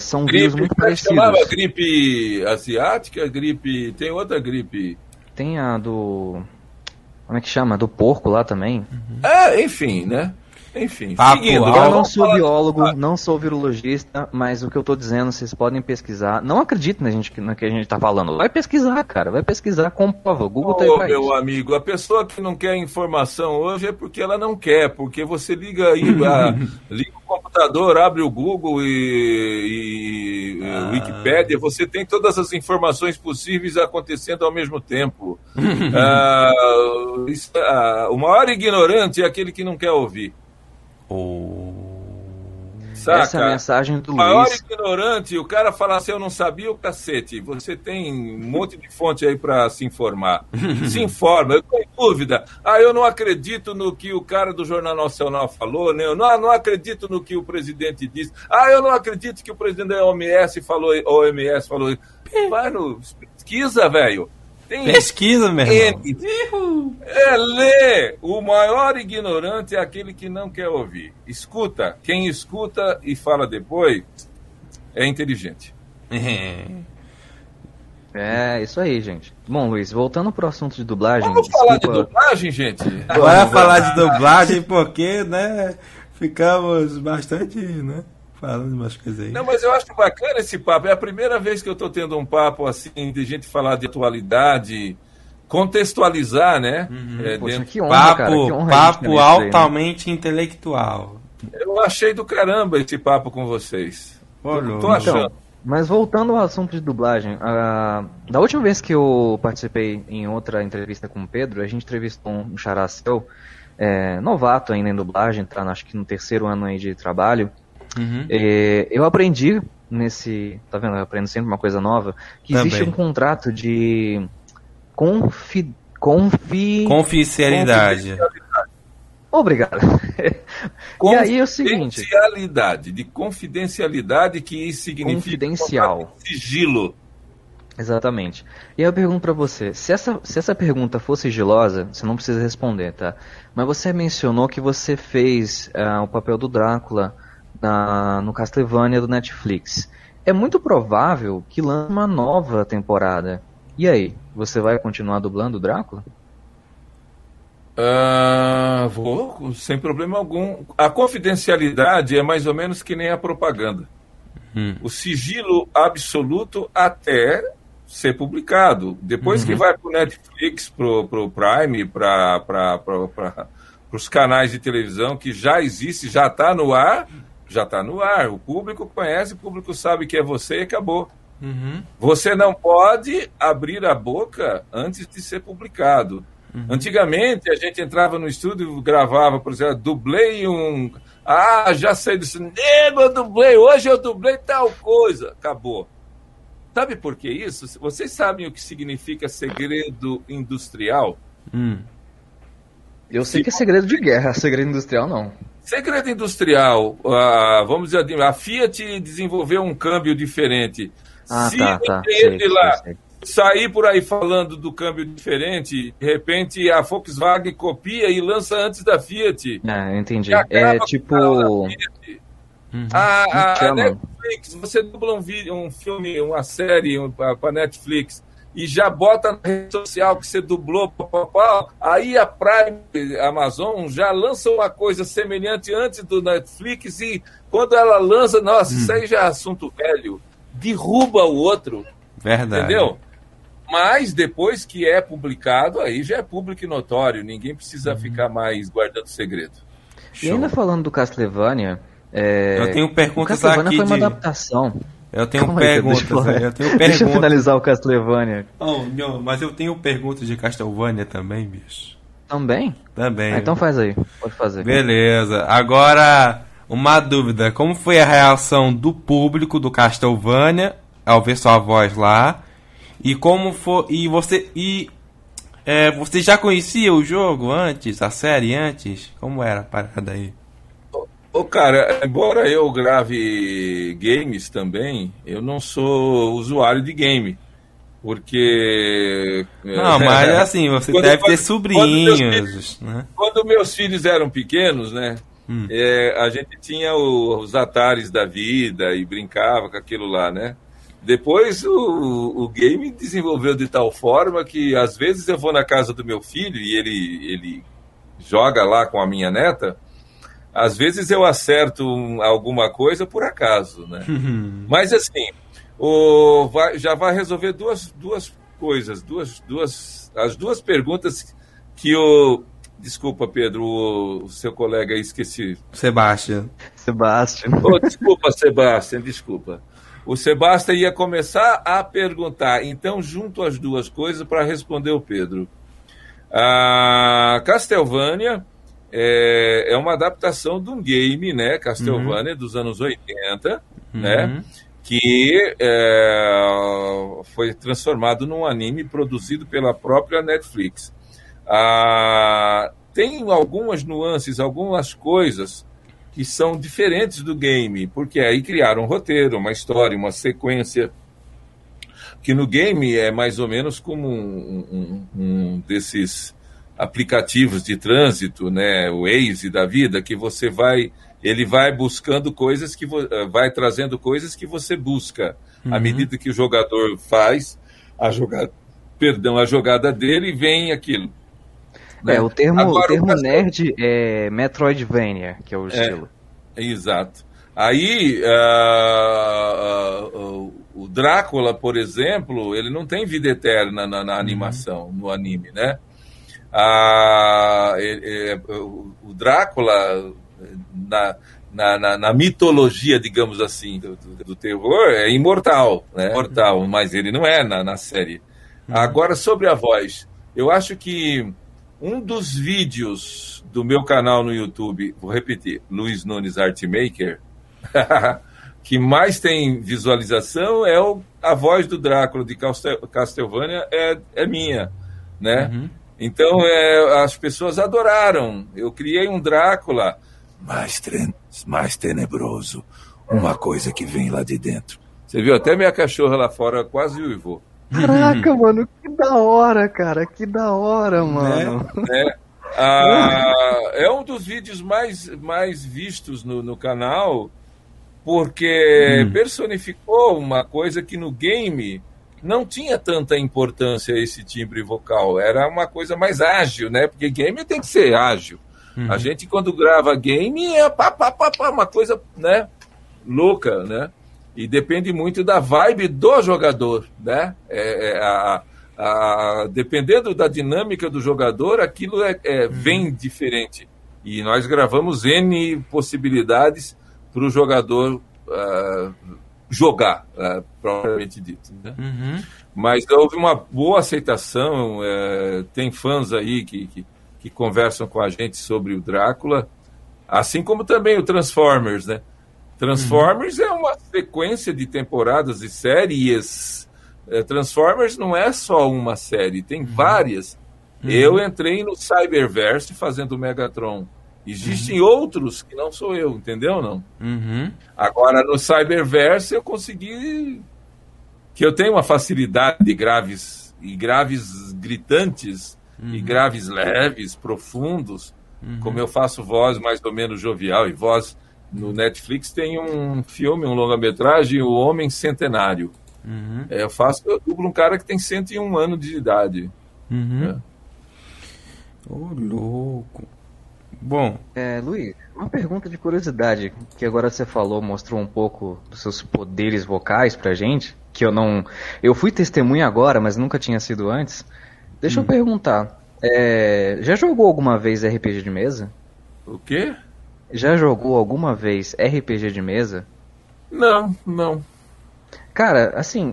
são vírus muito parecidos. Chamava gripe asiática, gripe... Tem outra gripe... Tem a do... Como é que chama? Do porco lá também. Enfim, né? Enfim, seguindo, eu não sou biólogo, não sou virologista, mas o que eu tô dizendo, vocês podem pesquisar. Não acredito no que a gente tá falando. Vai pesquisar, cara, vai pesquisar, comprova. O Google tá aí pra isso. Meu amigo, a pessoa que não quer informação hoje é porque ela não quer, porque você liga aí, liga o computador, abre o Google e Wikipedia, você tem todas as informações possíveis acontecendo ao mesmo tempo. O maior ignorante é aquele que não quer ouvir. Saca? Essa é a mensagem do Luiz. O maior ignorante, o cara fala assim, eu não sabia o cacete. Você tem um monte de fonte aí pra se informar. Se informa, eu tô em dúvida. Eu não acredito no que o cara do Jornal Nacional falou, né? Eu não acredito no que o presidente disse. Eu não acredito que o presidente da OMS falou. Mano, pesquisa, velho. Pesquisa, meu irmão. Lê. O maior ignorante é aquele que não quer ouvir. Escuta. Quem escuta e fala depois é inteligente. É isso aí, gente. Bom, Luiz, voltando pro assunto de dublagem... Vamos falar de dublagem, gente? Bora falar de dublagem porque, né, ficamos bastante, né? Falando umas coisas aí. Não, mas eu acho bacana esse papo. É a primeira vez que eu estou tendo um papo assim, de gente falar de atualidade, contextualizar, né? Poxa, que honra, papo altamente intelectual. Eu achei do caramba esse papo com vocês. Tô achando. Então, mas voltando ao assunto de dublagem, da última vez que eu participei em outra entrevista com o Pedro, a gente entrevistou um Characel, novato ainda em dublagem, tá, acho que no terceiro ano aí de trabalho. Eu aprendi nesse... Tá vendo? Eu aprendo sempre uma coisa nova. Que existe um contrato de confidencialidade. Obrigado. E aí é o seguinte... Confidencialidade. De confidencialidade, que significa... Confidencial. Sigilo. Exatamente. E eu pergunto pra você, se essa pergunta for sigilosa, você não precisa responder, tá? Mas você mencionou que você fez o papel do Drácula... no Castlevania do Netflix. É muito provável que lance uma nova temporada. E aí, você vai continuar dublando o Drácula? Vou, sem problema algum. A confidencialidade é mais ou menos que nem a propaganda. O sigilo absoluto até ser publicado. Depois que vai pro Netflix, pro Prime, para os canais de televisão que já existe, já está no ar... Já está no ar, o público conhece, o público sabe que é você e acabou. Você não pode abrir a boca antes de ser publicado. Antigamente a gente entrava no estúdio, gravava, por exemplo, dublei um... já sei disso, eu dublei, hoje eu dublei tal coisa, acabou. Sabe por que isso? Vocês sabem o que significa segredo industrial? Eu sei que é segredo de guerra, segredo industrial não. Segredo industrial, vamos dizer, a Fiat desenvolveu um câmbio diferente. Se sair por aí falando do câmbio diferente, de repente a Volkswagen copia e lança antes da Fiat. Ah, entendi. É tipo... a Netflix, você dubla um filme, uma série para Netflix e já bota na rede social que você dublou, aí a Prime, a Amazon já lança uma coisa semelhante antes do Netflix e quando ela lança, nossa, isso aí já é assunto velho, derruba o outro. Verdade. Entendeu? Mas depois que é publicado, aí já é público e notório, ninguém precisa ficar mais guardando segredo. Show. E ainda falando do Castlevania... Eu tenho perguntas aqui. O Castlevania foi uma adaptação. Deixa eu finalizar o Castlevania. Oh, não, mas eu tenho perguntas de Castlevania também, bicho. Também. Ah, então faz aí, pode fazer. Beleza. Agora, uma dúvida: como foi a reação do público do Castlevania ao ver sua voz lá? E como foi? Você já conhecia o jogo antes, a série antes? Como era a parada aí? Cara, embora eu grave games também, eu não sou usuário de game, porque... Não, mas assim, você deve ter sobrinhos, né? Quando meus filhos eram pequenos, né? A gente tinha os atares da vida e brincava com aquilo lá, né? Depois o game desenvolveu de tal forma que, às vezes, eu vou na casa do meu filho e ele joga lá com a minha neta. Às vezes eu acerto alguma coisa por acaso, né? Mas assim, já vai resolver duas coisas, as duas perguntas que o... Desculpa, Pedro, o seu colega aí, esqueci. Sebastian. Desculpa, Sebastian, desculpa. O Sebastian ia começar a perguntar, então junto as duas coisas para responder o Pedro. A Castlevania... É uma adaptação de um game, né, Castlevania, dos anos 80, né, que foi transformado num anime produzido pela própria Netflix. Tem algumas nuances, algumas coisas que são diferentes do game, porque aí criaram um roteiro, uma história, uma sequência, que no game é mais ou menos como um desses... aplicativos de trânsito, né, o Waze da vida, que você vai, ele vai buscando coisas que vai trazendo coisas que você busca, à medida que o jogador faz a jogada dele e vem aquilo. Né? O termo nerd é Metroidvania, que é o estilo. Exato. Aí o Drácula, por exemplo, ele não tem vida eterna na animação, no anime, né? O Drácula na mitologia, digamos assim, do terror é imortal, né? Mortal, mas ele não é na série. Agora, sobre a voz, eu acho que um dos vídeos do meu canal no YouTube, vou repetir, Luiz Nunes Artmaker, que mais tem visualização é a voz do Drácula de Castlevania é minha, né? Então, as pessoas adoraram. Eu criei um Drácula mais tenebroso. Uma coisa que vem lá de dentro. Você viu? Até minha cachorra lá fora quase uivou. Caraca, mano. Que da hora, cara. Que da hora, mano. É um dos vídeos mais vistos no canal, porque personificou uma coisa que no game... não tinha tanta importância esse timbre vocal, era uma coisa mais ágil, né? Porque game tem que ser ágil. A gente, quando grava game, é uma coisa, né, louca, né? E depende muito da vibe do jogador, né? Dependendo da dinâmica do jogador, aquilo vem diferente. E nós gravamos N possibilidades para o jogador... jogar, propriamente dito, né? Mas houve uma boa aceitação, tem fãs aí que conversam com a gente sobre o Drácula, assim como também o Transformers, né? Transformers é uma sequência de temporadas e séries. Transformers não é só uma série, tem várias. Eu entrei no Cyberverse fazendo Megatron. Existem outros que não sou eu, entendeu? Não. Agora, no Cyberverse, eu consegui... que eu tenho uma facilidade de graves, e graves gritantes, e graves leves, profundos, como eu faço voz mais ou menos jovial, e voz... No Netflix tem um filme, um longa-metragem, O Homem Centenário. Eu dublo um cara que tem 101 anos de idade. Ô, louco. Bom, Luiz, uma pergunta de curiosidade, que agora você falou, mostrou um pouco dos seus poderes vocais pra gente, que eu não... Eu fui testemunha agora, mas nunca tinha sido antes. Deixa eu perguntar, já jogou alguma vez RPG de mesa? O quê? Já jogou alguma vez RPG de mesa? Não, não. Cara, assim,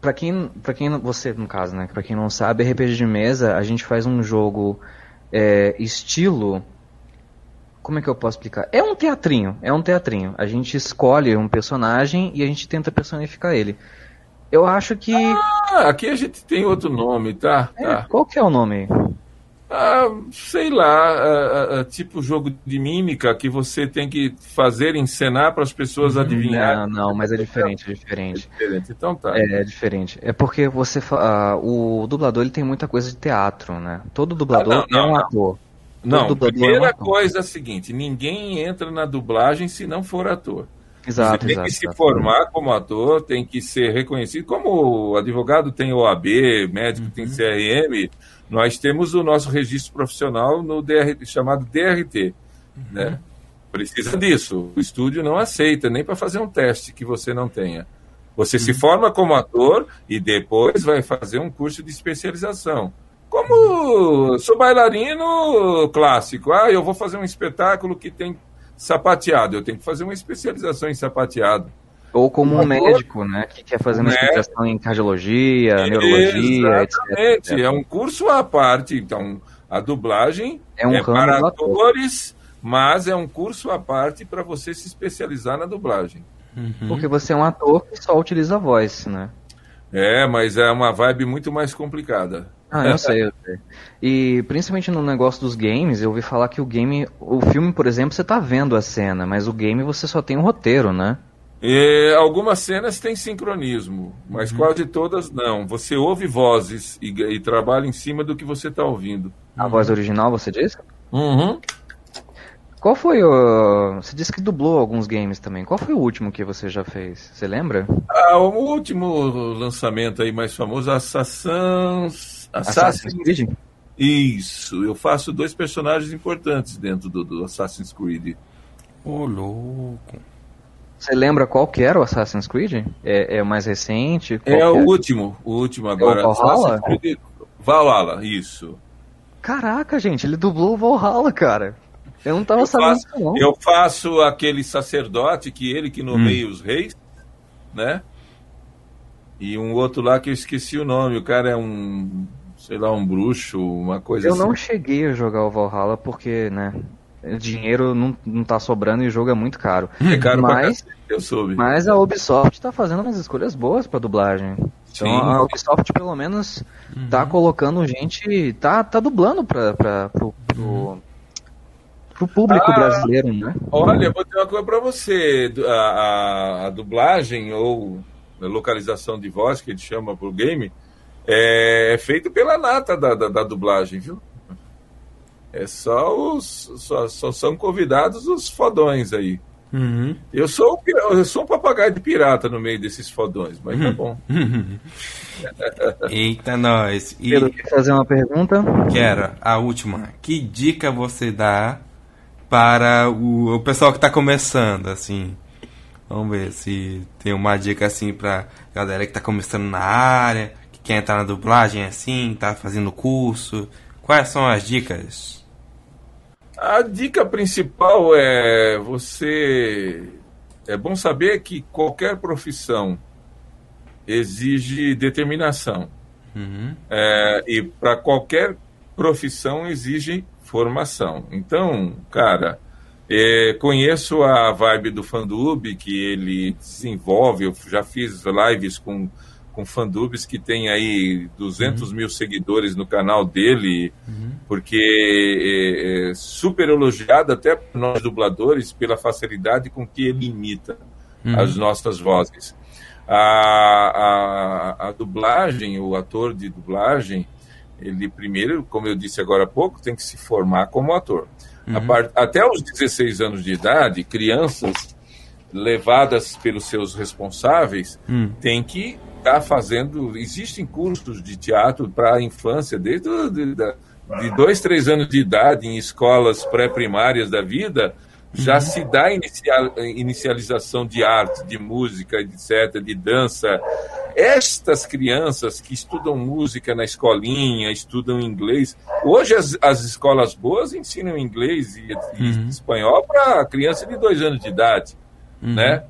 pra quem você, no caso, né? Pra quem não sabe, RPG de mesa, a gente faz um jogo estilo... Como é que eu posso explicar? É um teatrinho. A gente escolhe um personagem e a gente tenta personificar ele. Eu acho que... Ah, aqui a gente tem outro nome, tá? Tá. Qual que é o nome? Ah, sei lá, tipo jogo de mímica que você tem que fazer, encenar para as pessoas adivinharem. Não, mas é diferente. É diferente, então tá. É diferente. É porque você o dublador ele tem muita coisa de teatro, né? Todo dublador é um ator. Não, a primeira coisa é a seguinte, ninguém entra na dublagem se não for ator. Exato, você tem que se formar como ator, tem que ser reconhecido. Como advogado tem OAB, médico tem CRM... Nós temos o nosso registro profissional no DRT, chamado DRT. Né? Precisa disso. O estúdio não aceita, nem para fazer um teste que você não tenha. Você se forma como ator e depois vai fazer um curso de especialização. Como sou bailarino clássico. Ah, eu vou fazer um espetáculo que tem sapateado. Eu tenho que fazer uma especialização em sapateado. Ou como um médico, né? Que quer fazer uma especialização em cardiologia, neurologia, exatamente, etc. É um curso à parte. Então, a dublagem é para atores, mas é um curso à parte para você se especializar na dublagem. Porque você é um ator que só utiliza a voz, né? É, mas é uma vibe muito mais complicada. Ah, eu sei. E principalmente no negócio dos games, eu ouvi falar que o filme, por exemplo, você tá vendo a cena, mas o game você só tem o roteiro, né? E algumas cenas têm sincronismo, mas quase todas não. Você ouve vozes e trabalha em cima do que você está ouvindo. A voz original, você disse? Qual foi o... Você disse que dublou alguns games também. Qual foi o último que você já fez? Você lembra? O último lançamento aí mais famoso, Assassin's Creed? Isso, eu faço 2 personagens importantes dentro do Assassin's Creed. Ô, louco... Você lembra qual que era o Assassin's Creed? É o mais recente? O último agora. É o Valhalla? Valhalla, isso. Caraca, gente, ele dublou o Valhalla, cara. Eu não tava sabendo isso, não. Eu faço aquele sacerdote que nomeia os reis, né? E um outro lá que eu esqueci o nome. O cara é um, sei lá, um bruxo, uma coisa assim. Eu não cheguei a jogar o Valhalla porque, né... Dinheiro não tá sobrando e o jogo é muito caro. É caro pra cacete, eu soube. Mas a Ubisoft tá fazendo umas escolhas boas pra dublagem. Então a Ubisoft, pelo menos, tá colocando gente... Tá dublando pro público brasileiro, né? Olha, eu vou ter uma coisa pra você. A dublagem ou a localização de voz, que a gente chama pro game, é feito pela nata da dublagem, viu? É só são convidados os fodões aí. Eu sou um papagaio de pirata no meio desses fodões, mas tá bom. Eita, nós. Pedro, quer fazer uma pergunta? Quero, a última. Que dica você dá para o pessoal que tá começando, assim? Vamos ver se tem uma dica, assim, pra galera que tá começando na área, que quer entrar na dublagem, assim, tá fazendo curso. Quais são as dicas? A dica principal é você... É bom saber que qualquer profissão exige determinação. E para qualquer profissão exige formação. Então, cara, Conheço a vibe do Fandub, que ele desenvolve. Eu já fiz lives com Fandubs que tem aí 200 mil seguidores no canal dele, porque é super elogiado até por nós dubladores pela facilidade com que ele imita as nossas vozes. A dublagem, o ator de dublagem, ele primeiro, como eu disse agora há pouco, tem que se formar como ator. Até os 16 anos de idade, crianças levadas pelos seus responsáveis têm que estar fazendo... Existem cursos de teatro para a infância, desde de 2, 3 anos de idade, em escolas pré-primárias da vida, já se dá inicialização de arte, de música, etc., de dança. Estas crianças que estudam música na escolinha, estudam inglês... Hoje as escolas boas ensinam inglês e espanhol para criança de 2 anos de idade, né?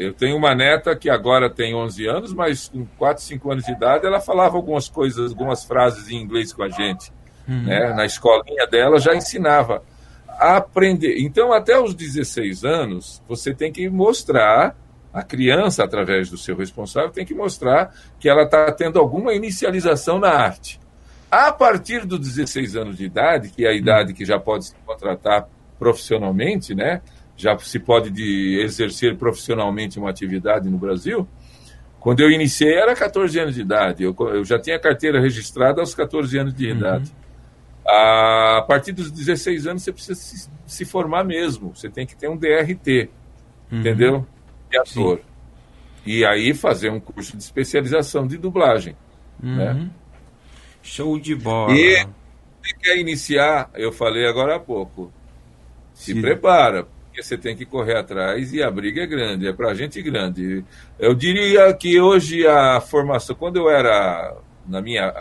Eu tenho uma neta que agora tem 11 anos, mas com 4, 5 anos de idade ela falava algumas coisas, algumas frases em inglês com a gente, né? Na escolinha dela já ensinava a aprender. Então, até os 16 anos, você tem que mostrar... A criança, através do seu responsável, tem que mostrar que ela está tendo alguma inicialização na arte. A partir dos 16 anos de idade, que é a idade que já pode se contratar profissionalmente, né? Já se pode exercer profissionalmente uma atividade no Brasil. Quando eu iniciei, era 14 anos de idade. Eu já tinha carteira registrada aos 14 anos de idade. A partir dos 16 anos, você precisa se formar mesmo. Você tem que ter um DRT, entendeu? De ator. Sim. E aí fazer um curso de especialização de dublagem. Né? Show de bola. E se quer iniciar, eu falei agora há pouco, se prepara, porque você tem que correr atrás e a briga é grande, é pra gente grande. Eu diria que hoje a formação, quando eu era na minha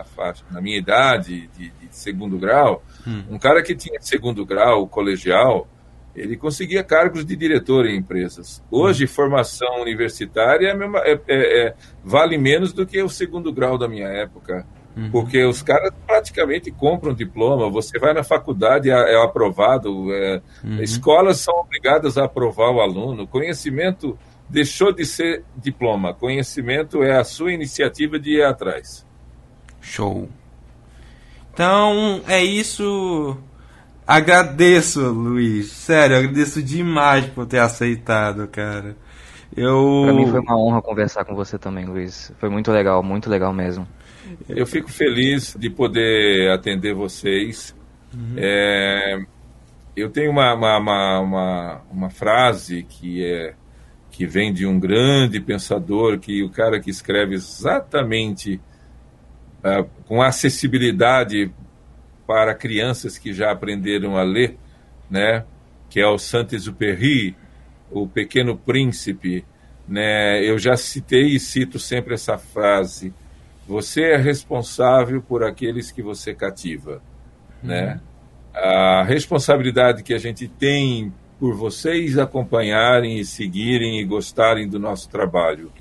idade de segundo grau, um cara que tinha segundo grau colegial, ele conseguia cargos de diretor em empresas. Hoje, formação universitária vale menos do que o segundo grau da minha época, porque os caras praticamente compram diploma, você vai na faculdade, é aprovado, escolas são obrigadas a aprovar o aluno, conhecimento deixou de ser diploma, conhecimento é a sua iniciativa de ir atrás. Show. Então, é isso... Agradeço, Luiz. Sério, agradeço demais por ter aceitado, cara. Pra mim foi uma honra conversar com você também, Luiz. Foi muito legal mesmo. Eu fico feliz de poder atender vocês. Eu tenho uma frase que vem de um grande pensador, que o cara que escreve exatamente com acessibilidade para crianças que já aprenderam a ler, né? Que é o Saint-Exupéry, o Pequeno Príncipe, né? Eu já citei e cito sempre essa frase: você é responsável por aqueles que você cativa, né? A responsabilidade que a gente tem por vocês acompanharem e seguirem e gostarem do nosso trabalho.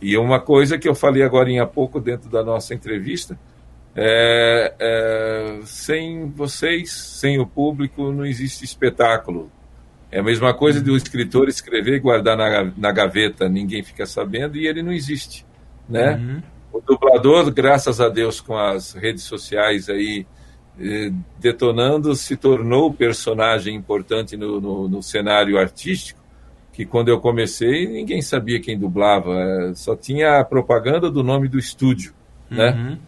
E uma coisa que eu falei agora há pouco dentro da nossa entrevista, sem vocês, sem o público, não existe espetáculo. É a mesma coisa de um escritor escrever e guardar na gaveta, ninguém fica sabendo e ele não existe, né? O dublador, graças a Deus, com as redes sociais aí detonando, se tornou personagem importante no cenário artístico, que quando eu comecei ninguém sabia quem dublava, só tinha a propaganda do nome do estúdio, né?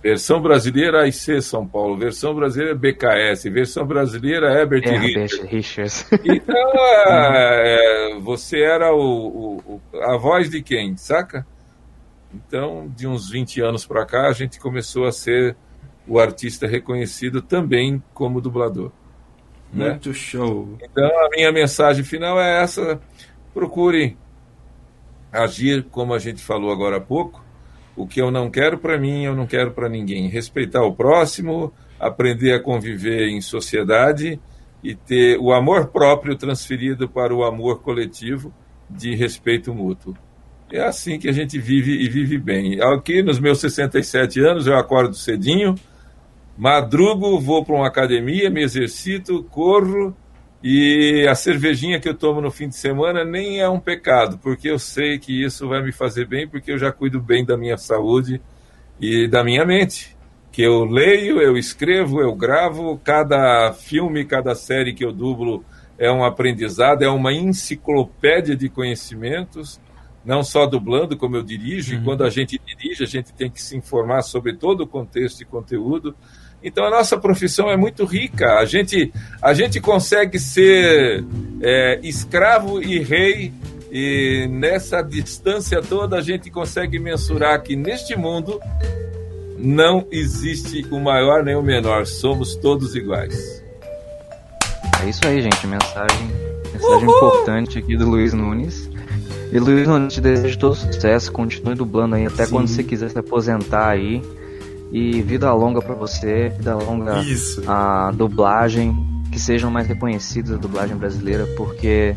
Versão brasileira AIC São Paulo, versão brasileira BKS, versão brasileira Herbert Richards. Então, você era a voz de quem, saca? Então, de uns 20 anos para cá, a gente começou a ser o artista reconhecido também como dublador. Muito show! Então, a minha mensagem final é essa: procure agir como a gente falou agora há pouco. O que eu não quero para mim, eu não quero para ninguém. Respeitar o próximo, aprender a conviver em sociedade e ter o amor próprio transferido para o amor coletivo de respeito mútuo. É assim que a gente vive e vive bem. Aqui nos meus 67 anos eu acordo cedinho, Madrugo, vou para uma academia, me exercito, corro, e a cervejinha que eu tomo no fim de semana nem é um pecado, porque eu sei que isso vai me fazer bem, porque eu já cuido bem da minha saúde e da minha mente. Que eu leio, eu escrevo, eu gravo, cada filme, cada série que eu dublo é um aprendizado, é uma enciclopédia de conhecimentos, não só dublando, como eu dirijo, e quando a gente dirige, a gente tem que se informar sobre todo o contexto e conteúdo. Então, a nossa profissão é muito rica. A gente consegue ser escravo e rei, e nessa distância toda, a gente consegue mensurar que neste mundo não existe o maior nem o menor. Somos todos iguais. É isso aí, gente. Mensagem importante aqui do Luiz Nunes. E Luiz Nunes, te desejo todo sucesso. Continue dublando aí até quando você quiser se aposentar aí. E vida longa pra você, vida longa a dublagem, que sejam mais reconhecidos a dublagem brasileira, porque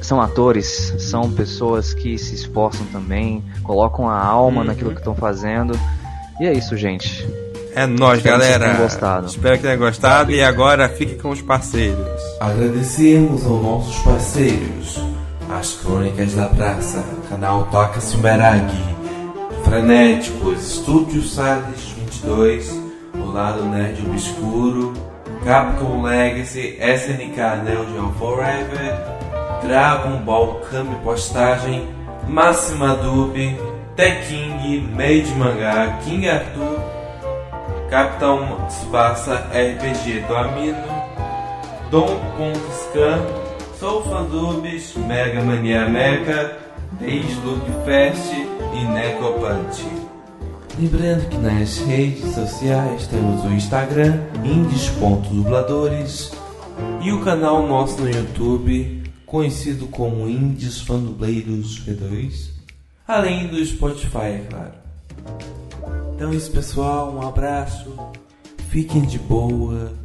são atores, são pessoas que se esforçam também, colocam a alma naquilo que estão fazendo. E é isso, gente. É nóis, galera. Espero que tenham gostado e agora fique com os parceiros. Agradecemos aos nossos parceiros: As Crônicas da Praça, Canal Toca Cimeragui, Frenéticos, Estúdio Salles 22, O Lado Nerd Obscuro, Capcom Legacy, SNK Neo Geo Forever, Dragon Ball Kami Postagem, Máxima Dub, Teking, Made Mangá, King Arthur, Capitão Tsubasa RPG do Amino, Dom.scan, Sou Fandubes, Mega Mania Mecha, Days Look Fest e Necopante. Lembrando que nas redes sociais temos o Instagram indies.dubladores e o canal nosso no YouTube, conhecido como Indies Fandubleiros V2, além do Spotify, é claro. Então é isso, pessoal, um abraço, fiquem de boa.